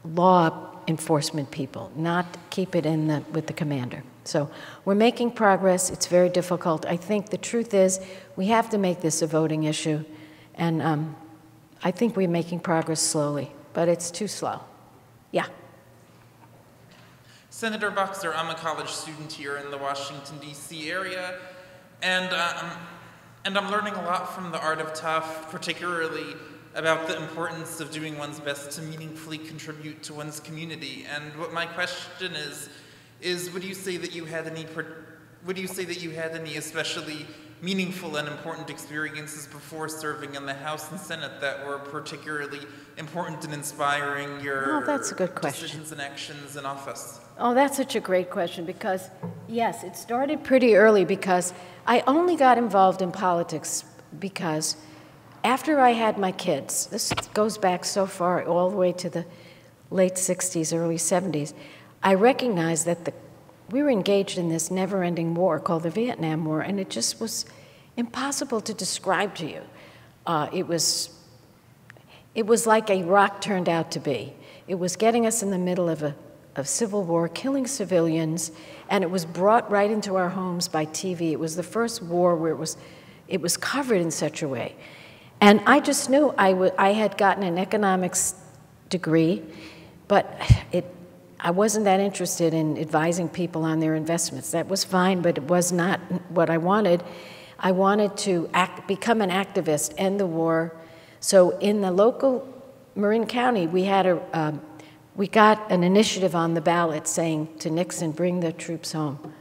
law enforcement people, not keep it in the, with the commander. So we're making progress. It's very difficult. I think the truth is we have to make this a voting issue, and um, I think we're making progress slowly, but it's too slow. Yeah. Senator Boxer, I'm a college student here in the Washington, D C area, and, um, and I'm learning a lot from The Art of Tough, particularly about the importance of doing one's best to meaningfully contribute to one's community. And what my question is, is would you say that you had any, would you say that you had any especially meaningful and important experiences before serving in the House and Senate that were particularly important in inspiring your oh, that's a good question. Decisions and actions in office? Oh, that's such a great question, because yes, it started pretty early, because I only got involved in politics because after I had my kids, this goes back so far, all the way to the late sixties, early seventies, I recognized that the we were engaged in this never-ending war called the Vietnam War, and it just was impossible to describe to you. Uh, it was, it was like a rock turned out to be. It was getting us in the middle of a of civil war, killing civilians, and it was brought right into our homes by T V. It was the first war where it was, it was covered in such a way. And I just knew I, w I had gotten an economics degree, but it, I wasn't that interested in advising people on their investments. That was fine, but it was not what I wanted. I wanted to act, become an activist, end the war. So in the local Marin County, we had a, um, we got an initiative on the ballot saying to Nixon, bring the troops home.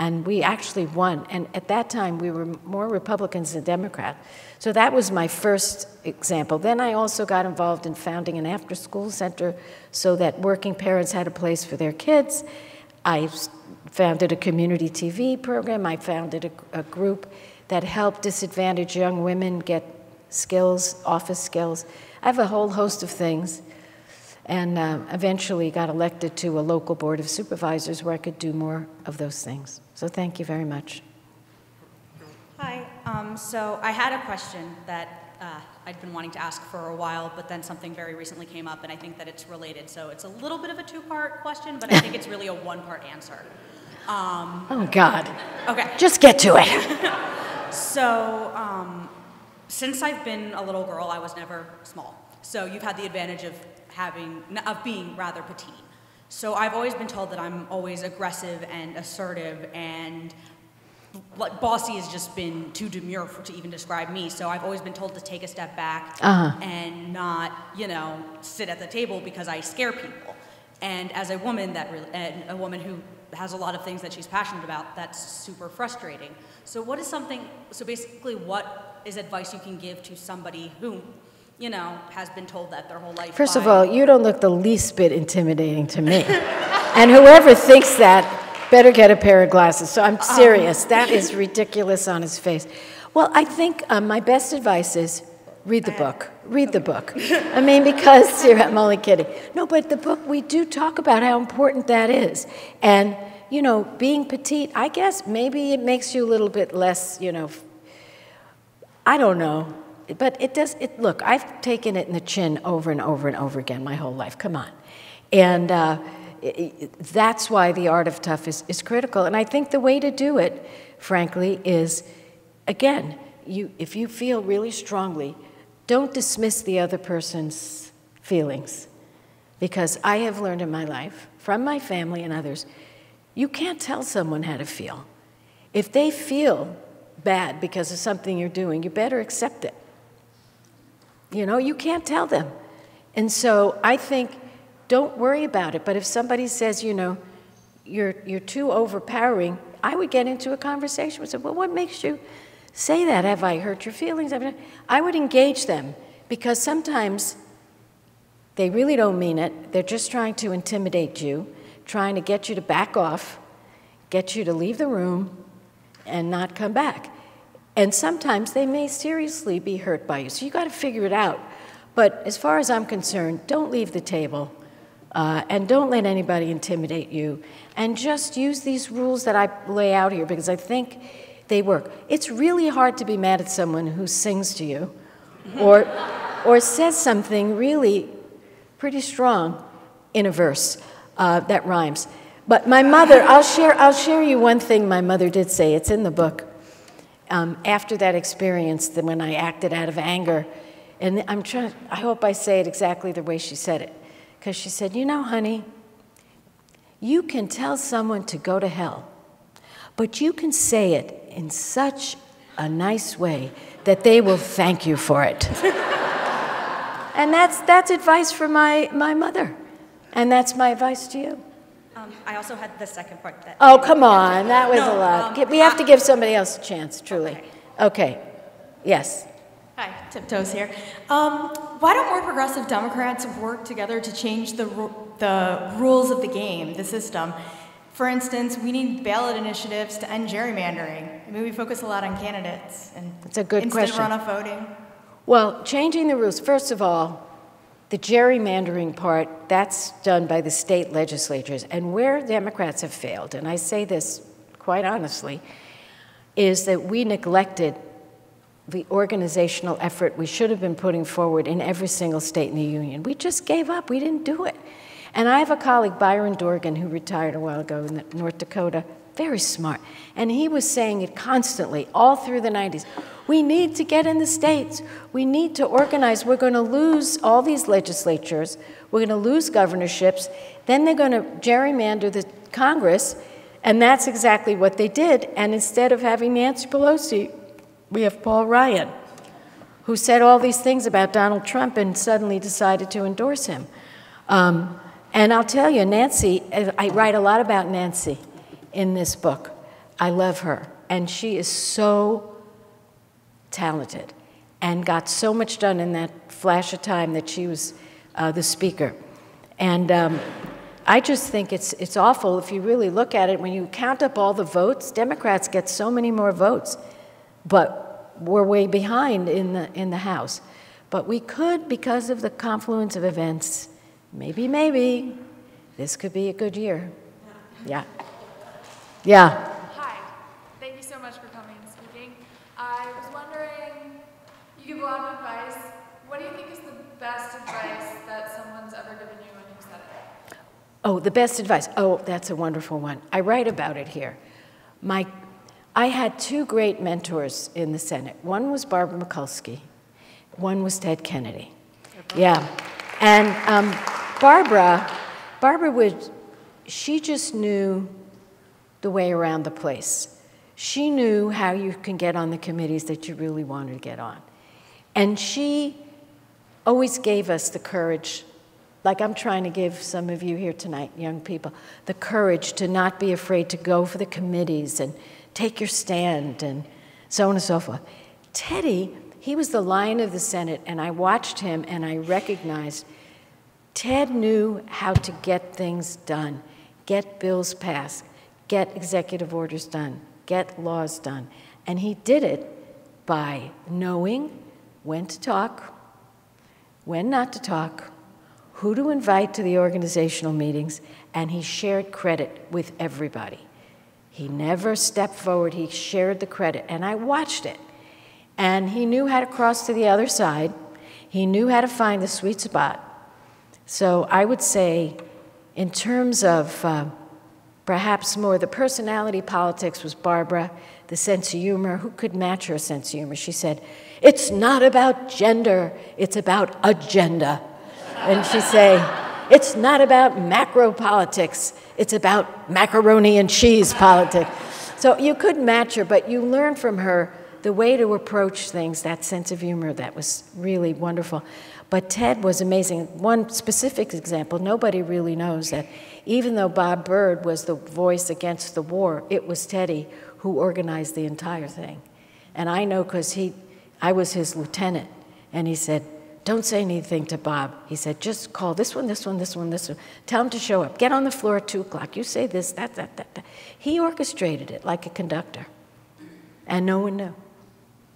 And we actually won. And at that time, we were more Republicans than Democrats. So that was my first example. Then I also got involved in founding an after-school center so that working parents had a place for their kids. I founded a community T V program. I founded a, a group that helped disadvantaged young women get skills, office skills. I have a whole host of things. And um, eventually got elected to a local board of supervisors where I could do more of those things. So thank you very much. Hi, um, so I had a question that uh, I'd been wanting to ask for a while, but then something very recently came up, and I think that it's related. So it's a little bit of a two-part question, but I think it's really a one-part answer. Um, oh, God. Okay. Just get to it. So um, since I've been a little girl, I was never small. So you've had the advantage of having, of being rather petite. So I've always been told that I'm always aggressive and assertive, and bossy has just been too demure for, to even describe me. So I've always been told to take a step back uh-huh. and not, you know, sit at the table because I scare people. And as a woman that, and a woman who has a lot of things that she's passionate about, that's super frustrating. So what is something, so basically what is advice you can give to somebody who, you know, has been told that their whole life? First of all, you don't look the least bit intimidating to me. And whoever thinks that better get a pair of glasses. So I'm serious. Um. That is ridiculous on his face. Well, I think um, my best advice is read the book. Read the book. I mean, because, I'm only kidding. No, but the book, we do talk about how important that is. And, you know, being petite, I guess maybe it makes you a little bit less, you know, I don't know. But it does, it, look, I've taken it in the chin over and over and over again my whole life, come on. And uh, it, it, that's why The Art of Tough is, is critical. And I think the way to do it, frankly, is, again, you, if you feel really strongly, don't dismiss the other person's feelings. Because I have learned in my life, from my family and others, you can't tell someone how to feel. If they feel bad because of something you're doing, you better accept it. You know, you can't tell them. And so I think don't worry about it. But if somebody says, you know, you're, you're too overpowering, I would get into a conversation and say, well, what makes you say that? Have I hurt your feelings? I would engage them, because sometimes they really don't mean it. They're just trying to intimidate you, trying to get you to back off, get you to leave the room, and not come back. And sometimes they may seriously be hurt by you, so you got to figure it out. But as far as I'm concerned, don't leave the table, uh, and don't let anybody intimidate you, and just use these rules that I lay out here, because I think they work. It's really hard to be mad at someone who sings to you, or, or says something really pretty strong in a verse uh, that rhymes. But my mother, I'll share, I'll share you one thing my mother did say. It's in the book. Um, after that experience, when I acted out of anger, and I'm trying, I hope I say it exactly the way she said it, because she said, you know, honey, you can tell someone to go to hell, but you can say it in such a nice way that they will thank you for it. And that's, that's advice from my, my mother, and that's my advice to you. Um, I also had the second part. That oh, come on. That was no, a lot. Um, we have to give somebody else a chance, truly. Okay. okay. Yes. Hi, Tiptoes here. Um, why don't more progressive Democrats work together to change the, the rules of the game, the system? For instance, we need ballot initiatives to end gerrymandering. I mean, we focus a lot on candidates and That's a good instant question. runoff voting. Well, changing the rules, first of all, the gerrymandering part, that's done by the state legislatures. And where Democrats have failed, and I say this quite honestly, is that we neglected the organizational effort we should have been putting forward in every single state in the union. We just gave up. We didn't do it. And I have a colleague, Byron Dorgan, who retired a while ago in North Dakota, very smart. And he was saying it constantly, all through the nineties. We need to get in the states. We need to organize. We're going to lose all these legislatures. We're going to lose governorships. Then they're going to gerrymander the Congress. And that's exactly what they did. And instead of having Nancy Pelosi, we have Paul Ryan, who said all these things about Donald Trump and suddenly decided to endorse him. Um, and I'll tell you, Nancy, I write a lot about Nancy in this book. I love her. And she is so talented and got so much done in that flash of time that she was uh, the speaker. And um, I just think it's, it's awful if you really look at it. When you count up all the votes, Democrats get so many more votes, but we're way behind in the, in the House. But we could, because of the confluence of events, maybe, maybe, this could be a good year. Yeah. Yeah. Of advice. What do you think is the best advice that someone's ever given you when you've said it? Oh, the best advice. Oh, that's a wonderful one. I write about it here. My, I had two great mentors in the Senate. One was Barbara Mikulski. One was Ted Kennedy. Yeah. And um, Barbara, Barbara would, she just knew the way around the place. She knew how you can get on the committees that you really wanted to get on. And she always gave us the courage, like I'm trying to give some of you here tonight, young people, the courage to not be afraid to go for the committees and take your stand and so on and so forth. Teddy, he was the lion of the Senate, and I watched him and I recognized Ted knew how to get things done, get bills passed, get executive orders done, get laws done. And he did it by knowing when to talk, when not to talk, who to invite to the organizational meetings, and he shared credit with everybody. He never stepped forward, he shared the credit, and I watched it. And he knew how to cross to the other side, he knew how to find the sweet spot. So I would say, in terms of uh, perhaps more the personality politics was Barbara, the sense of humor, who could match her sense of humor? She said, it's not about gender, it's about agenda. And she'd say, it's not about macro politics, it's about macaroni and cheese politics. So you could match her, but you learn from her the way to approach things, that sense of humor, that was really wonderful. But Ted was amazing. One specific example, nobody really knows that even though Bob Byrd was the voice against the war, it was Teddy who organized the entire thing. And I know because he, I was his lieutenant, and he said, Don't say anything to Bob. He said, just call this one, this one, this one, this one. Tell him to show up. Get on the floor at two o'clock. You say this, that, that, that, that. He orchestrated it like a conductor, and no one knew.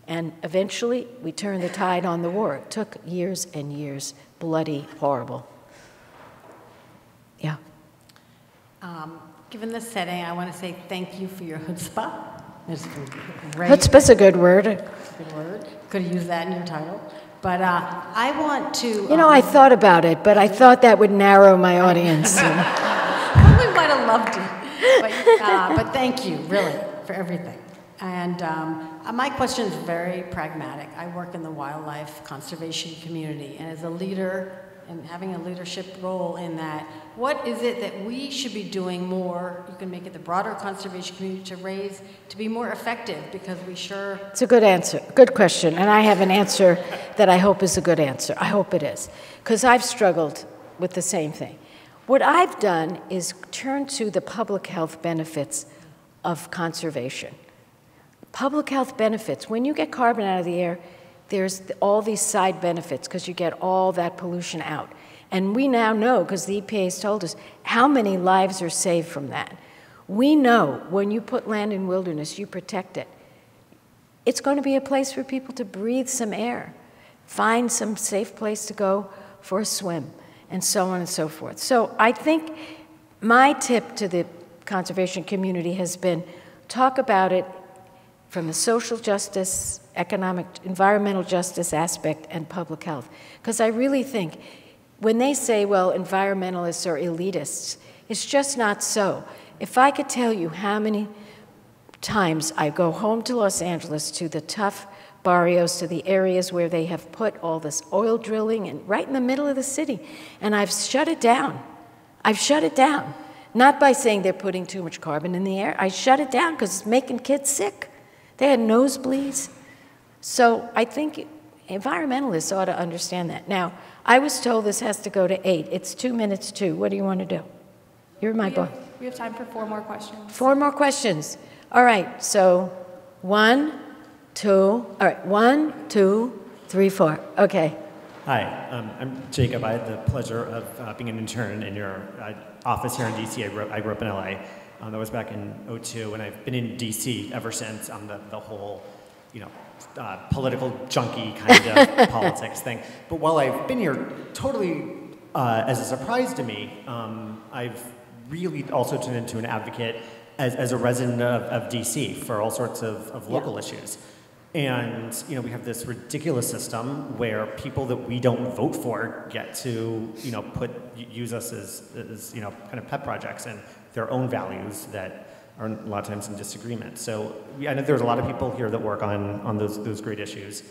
And eventually, we turned the tide on the war. It took years and years, bloody, horrible. Yeah. Um, given the setting, I want to say thank you for your chutzpah. It's great. Chutzpah's a good word. A good word. Could use that in your title. But uh, I want to... You know, um, I thought about it, but I thought that would narrow my audience. Probably might have loved it. But, uh, but thank you, really, for everything. And um, my question is very pragmatic. I work in the wildlife conservation community, and as a leader and having a leadership role in that, what is it that we should be doing more? You can make it the broader conservation community to raise, to be more effective, because we sure... It's a good answer, good question, and I have an answer that I hope is a good answer. I hope it is, because I've struggled with the same thing. What I've done is turn to the public health benefits of conservation. Public health benefits, when you get carbon out of the air, there's all these side benefits because you get all that pollution out. And we now know, because the E P A has told us, how many lives are saved from that. We know when you put land in wilderness, you protect it. It's going to be a place for people to breathe some air, find some safe place to go for a swim, and so on and so forth. So I think my tip to the conservation community has been talk about it from the social justice, economic, environmental justice aspect, and public health. Because I really think when they say, well, environmentalists are elitists, it's just not so. If I could tell you how many times I go home to Los Angeles, to the tough barrios, to the areas where they have put all this oil drilling and right in the middle of the city, and I've shut it down. I've shut it down. Not by saying they're putting too much carbon in the air. I shut it down because it's making kids sick. They had nosebleeds. So I think environmentalists ought to understand that. Now, I was told this has to go to eight. It's two minutes two. What do you want to do? You're my boss. We have time for four more questions. Four more questions. All right. So one, two. All right. One, two, three, four. Okay. Hi. Um, I'm Jacob. I had the pleasure of uh, being an intern in your uh, office here in D C I grew, I grew up in L A. Um, that was back in oh two, and I've been in D C ever since on the, the whole, you know, uh, political junkie kind of politics thing. But while I've been here, totally uh, as a surprise to me, um, I've really also turned into an advocate as, as a resident of, of D C for all sorts of, of local yeah. issues. And, you know, we have this ridiculous system where people that we don't vote for get to, you know, put, use us as, as you know, kind of pet projects. And their own values that are a lot of times in disagreement. So I know there's a lot of people here that work on, on those, those great issues.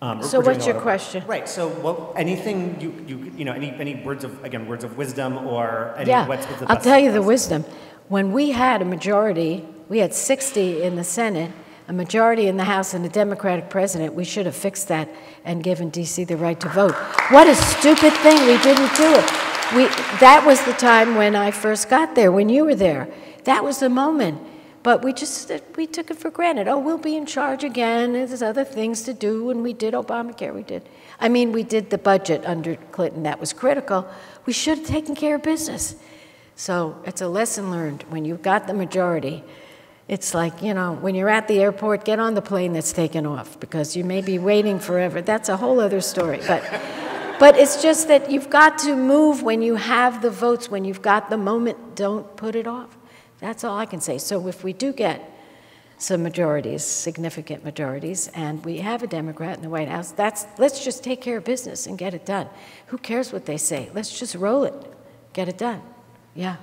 Um, so what's your question? Right, so what, anything, you, you, you know, any, any words of, again, words of wisdom or any, yeah, what's, what's the best? I'll tell you the wisdom. When we had a majority, we had sixty in the Senate, a majority in the House and a Democratic president, we should have fixed that and given D C the right to vote. What a stupid thing, we didn't do it. We, that was the time when I first got there, when you were there. That was the moment. But we just, we took it for granted. Oh, we'll be in charge again. There's other things to do. And we did Obamacare. We did. I mean, we did the budget under Clinton. That was critical. We should have taken care of business. So it's a lesson learned. When you've got the majority, it's like, you know, when you're at the airport, get on the plane that's taken off because you may be waiting forever. That's a whole other story. But... But it's just that you've got to move when you have the votes, when you've got the moment, don't put it off. That's all I can say. So if we do get some majorities, significant majorities, and we have a Democrat in the White House, that's, let's just take care of business and get it done. Who cares what they say? Let's just roll it, get it done. Yeah.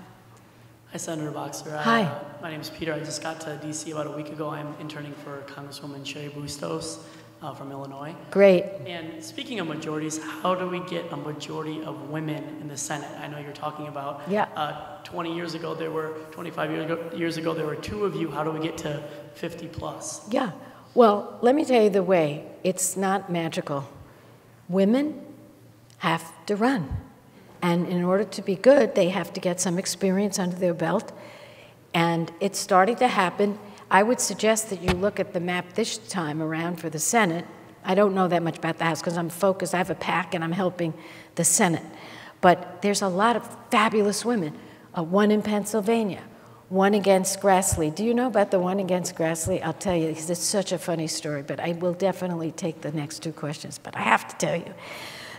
Hi, Senator Boxer. Hi. Uh, my name is Peter. I just got to D C about a week ago. I'm interning for Congresswoman Sherry Bustos. Uh, from Illinois. Great. And speaking of majorities, how do we get a majority of women in the Senate? I know you're talking about yeah. uh, twenty years ago, there were, twenty-five years ago, years ago, there were two of you. How do we get to fifty plus? Yeah. Well, let me tell you the way. It's not magical. Women have to run. And in order to be good, they have to get some experience under their belt. And it's starting to happen. I would suggest that you look at the map this time around for the Senate. I don't know that much about the House because I'm focused. I have a PAC and I'm helping the Senate. But there's a lot of fabulous women, uh, one in Pennsylvania, one against Grassley. Do you know about the one against Grassley? I'll tell you, because it's such a funny story, but I will definitely take the next two questions, but I have to tell you.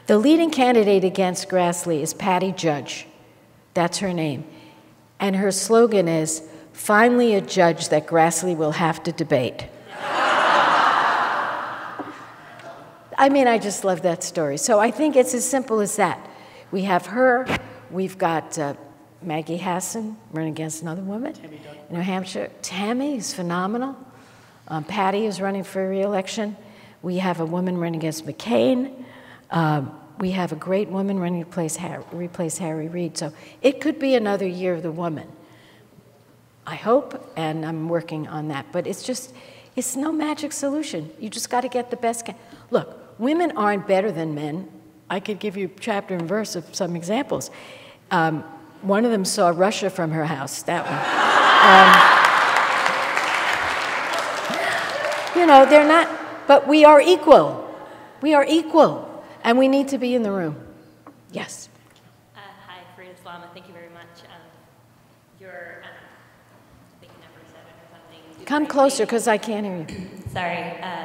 The leading candidate against Grassley is Patty Judge. That's her name. And her slogan is, "Finally a judge that Grassley will have to debate." I mean, I just love that story. So I think it's as simple as that. We have her, we've got uh, Maggie Hassan, running against another woman in New Hampshire. Tammy is phenomenal. Um, Patty is running for re-election. We have a woman running against McCain. Um, we have a great woman running to replace Harry, replace Harry Reid. So it could be another year of the woman, I hope, and I'm working on that. But it's just, it's no magic solution. You just got to get the best. Look, women aren't better than men. I could give you chapter and verse of some examples. Um, one of them saw Russia from her house, that one. Um, you know, they're not, but we are equal. We are equal, and we need to be in the room. Yes. Uh, hi, Fareed Islama, thank you very much. Um, your, um, I think number seven or something. Come closer, because I can't hear you. Sorry, uh,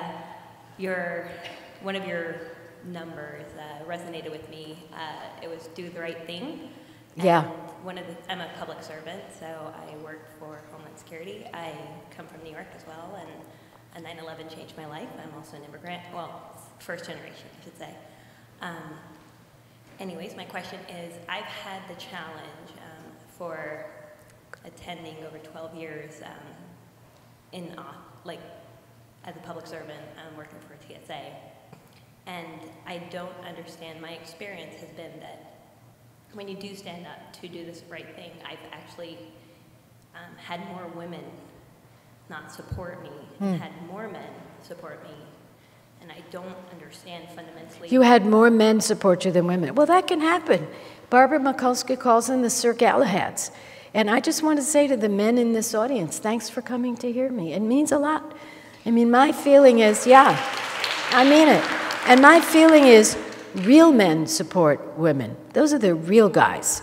your, one of your numbers uh, resonated with me. Uh, it was do the right thing. And yeah. One of the, I'm a public servant, so I work for Homeland Security. I come from New York as well, and a nine eleven changed my life. I'm also an immigrant, well, first generation, I should say. Um, anyways, my question is, I've had the challenge um, for attending over twelve years um, in, like, as a public servant, um, working for T S A, and I don't understand. My experience has been that when you do stand up to do this right thing, I've actually um, had more women not support me, mm. had more men support me, and I don't understand fundamentally. You had more men support you than women. Well, that can happen. Barbara Mikulski calls them the Sir Galahads. And I just want to say to the men in this audience, thanks for coming to hear me. It means a lot. I mean, my feeling is, yeah, I mean it. And my feeling is, real men support women. Those are the real guys.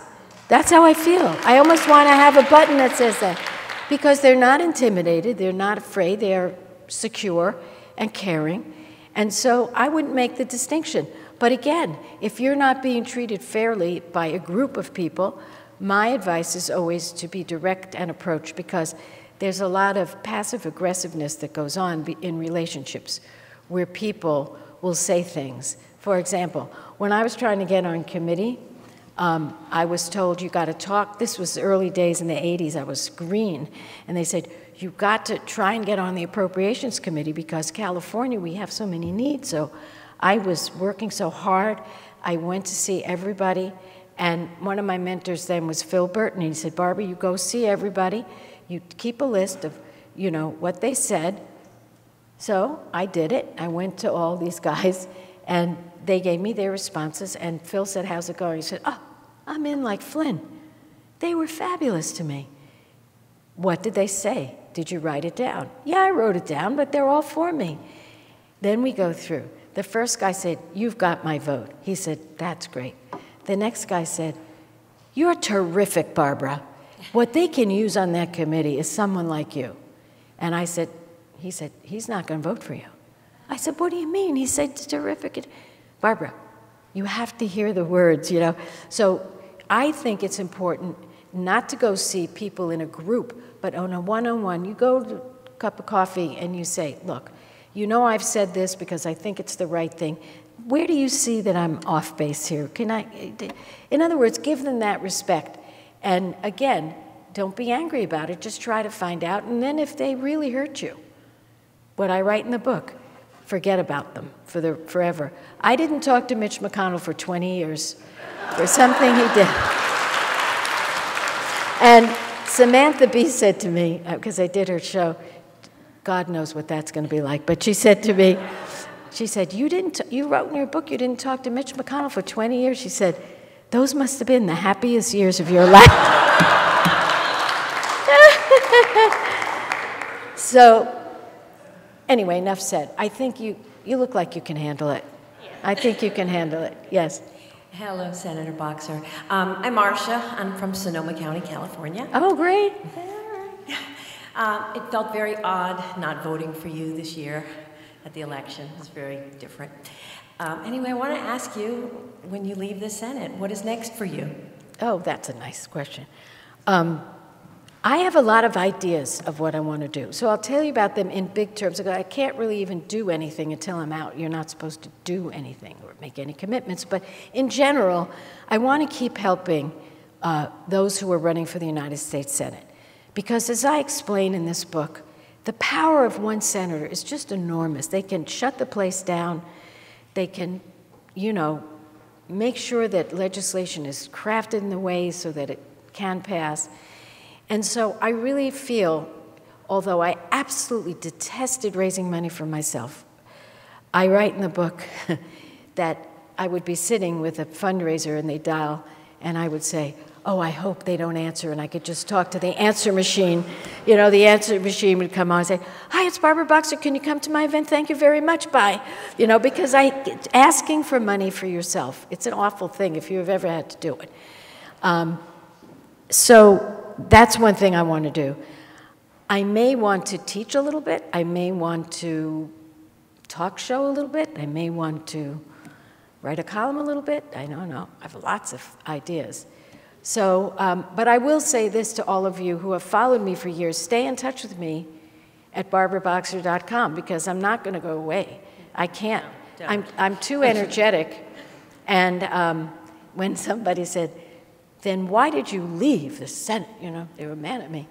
That's how I feel. I almost want to have a button that says that. Because they're not intimidated, they're not afraid, they are secure and caring. And so I wouldn't make the distinction. But again, if you're not being treated fairly by a group of people, my advice is always to be direct and approach, because there's a lot of passive aggressiveness that goes on in relationships where people will say things. For example, when I was trying to get on committee, um, I was told, you got to talk. This was the early days in the eighties. I was green. And they said, you got to try and get on the Appropriations Committee because California, we have so many needs. So I was working so hard. I went to see everybody. And one of my mentors then was Phil Burton. He said, Barbara, you go see everybody. You keep a list of, you know, what they said. So I did it. I went to all these guys, and they gave me their responses. And Phil said, how's it going? He said, oh, I'm in like Flynn. They were fabulous to me. What did they say? Did you write it down? Yeah, I wrote it down, but they're all for me. Then we go through. The first guy said, you've got my vote. He said, that's great. The next guy said, you're terrific, Barbara. What they can use on that committee is someone like you. And I said, he said, he's not going to vote for you. I said, what do you mean? He said, it's terrific. Barbara, you have to hear the words, you know. So I think it's important not to go see people in a group, but on a one-on-one, you go to a cup of coffee and you say, look, you know I've said this because I think it's the right thing. Where do you see that I'm off base here? Can I? In other words, give them that respect. And again, don't be angry about it. Just try to find out. And then if they really hurt you, what I write in the book, forget about them for the, forever. I didn't talk to Mitch McConnell for twenty years for something he did. And Samantha Bee said to me, because I did her show, God knows what that's going to be like, but she said to me, she said, you, didn't you wrote in your book you didn't talk to Mitch McConnell for twenty years. She said, those must have been the happiest years of your life. So anyway, enough said. I think you, You look like you can handle it. Yeah. I think you can handle it, yes. Hello, Senator Boxer. Um, I'm Marcia. I'm from Sonoma County, California. Oh, great. Uh, it felt very odd not voting for you this year at the election. It was very different. Um, anyway, I want to ask you, when you leave the Senate, what is next for you? Oh, that's a nice question. Um, I have a lot of ideas of what I want to do, so I'll tell you about them in big terms. I go, I can't really even do anything until I'm out. You're not supposed to do anything or make any commitments, but in general, I want to keep helping uh, those who are running for the United States Senate, because as I explain in this book, the power of one senator is just enormous. They can shut the place down. They can, you know, make sure that legislation is crafted in the way so that it can pass. And so I really feel, although I absolutely detested raising money for myself, I write in the book that I would be sitting with a fundraiser and they dial and I would say, oh, I hope they don't answer, and I could just talk to the answer machine. You know, the answer machine would come on and say, hi, it's Barbara Boxer, can you come to my event? Thank you very much, bye. You know, because I, asking for money for yourself, it's an awful thing if you've ever had to do it. Um, so that's one thing I want to do. I may want to teach a little bit. I may want to talk show a little bit. I may want to write a column a little bit. I don't know. I have lots of ideas. So, um, but I will say this to all of you who have followed me for years, stay in touch with me at barbara boxer dot com because I'm not going to go away. I can't. No, I'm, I'm too energetic. And um, when somebody said, then why did you leave the Senate? You know, they were mad at me.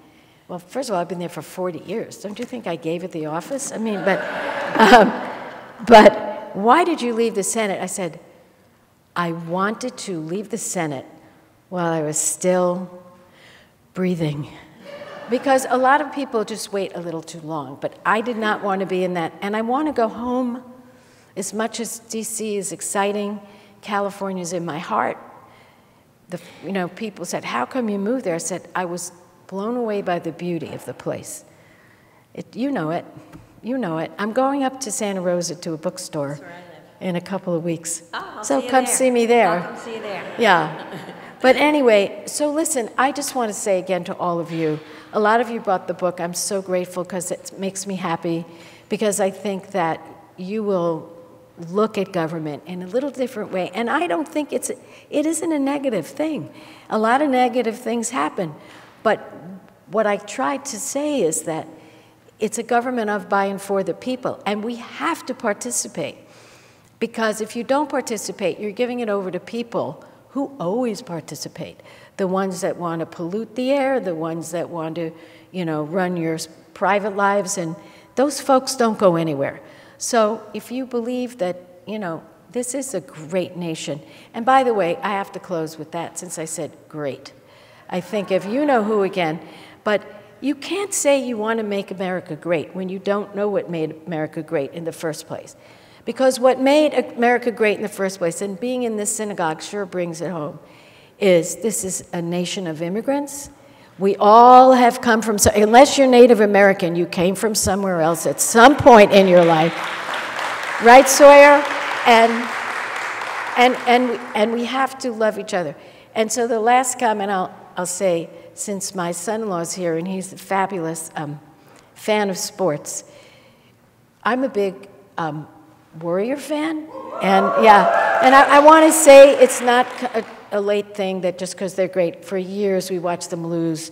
Well, first of all, I've been there for forty years. Don't you think I gave it the office? I mean, but, um, but why did you leave the Senate? I said, I wanted to leave the Senate while I was still breathing. Because a lot of people just wait a little too long, but I did not want to be in that. And I want to go home. As much as D C is exciting, California's in my heart. The, you know, people said, how come you moved there? I said, I was blown away by the beauty of the place. It, you know it, you know it. I'm going up to Santa Rosa to a bookstore in a couple of weeks. Oh, so see come there. see me there. I'll come see you there. Yeah. But anyway, so listen, I just want to say again to all of you, a lot of you bought the book. I'm so grateful because it makes me happy, because I think that you will look at government in a little different way. And I don't think it's, it isn't a negative thing. A lot of negative things happen. But what I tried to say is that it's a government of, by, and for the people. And we have to participate, because if you don't participate, you're giving it over to people who always participate, the ones that want to pollute the air, the ones that want to, you know, run your private lives, and those folks don't go anywhere. So if you believe that, you know, this is a great nation, and by the way, I have to close with that since I said great. I think if you know who again, but you can't say you want to make America great when you don't know what made America great in the first place. Because what made America great in the first place, and being in this synagogue sure brings it home, is this is a nation of immigrants. We all have come from, unless you're Native American, you came from somewhere else at some point in your life. Right, Sawyer? And, and, and, and we have to love each other. And so the last comment I'll, I'll say, since my son-in-law's here, and he's a fabulous um, fan of sports, I'm a big... Um, Warrior fan, and yeah, and I, I want to say it's not a, a late thing that just because they're great. For years we watched them lose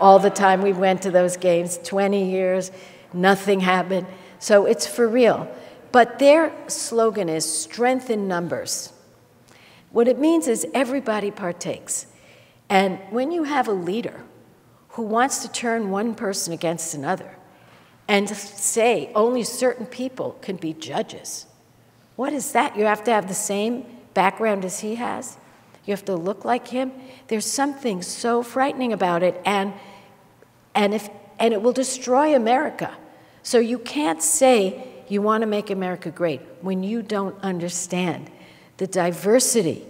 all the time. We went to those games, twenty years, nothing happened. So it's for real. But their slogan is strength in numbers. What it means is everybody partakes. And when you have a leader who wants to turn one person against another, and to say only certain people can be judges. What is that? You have to have the same background as he has. You have to look like him. There's something so frightening about it, and, and, if, and it will destroy America. So you can't say you want to make America great when you don't understand the diversity,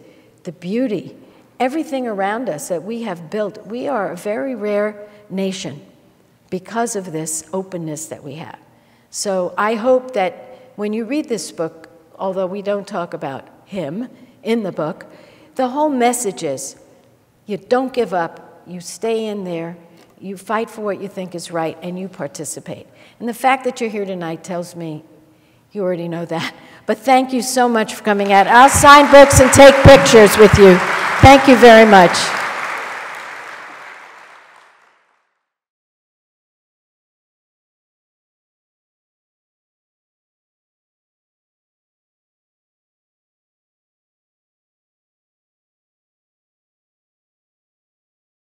the beauty, everything around us that we have built. We are a very rare nation because of this openness that we have. So I hope that when you read this book, although we don't talk about him in the book, the whole message is you don't give up, you stay in there, you fight for what you think is right, and you participate. And the fact that you're here tonight tells me you already know that. But thank you so much for coming out. I'll sign books and take pictures with you. Thank you very much.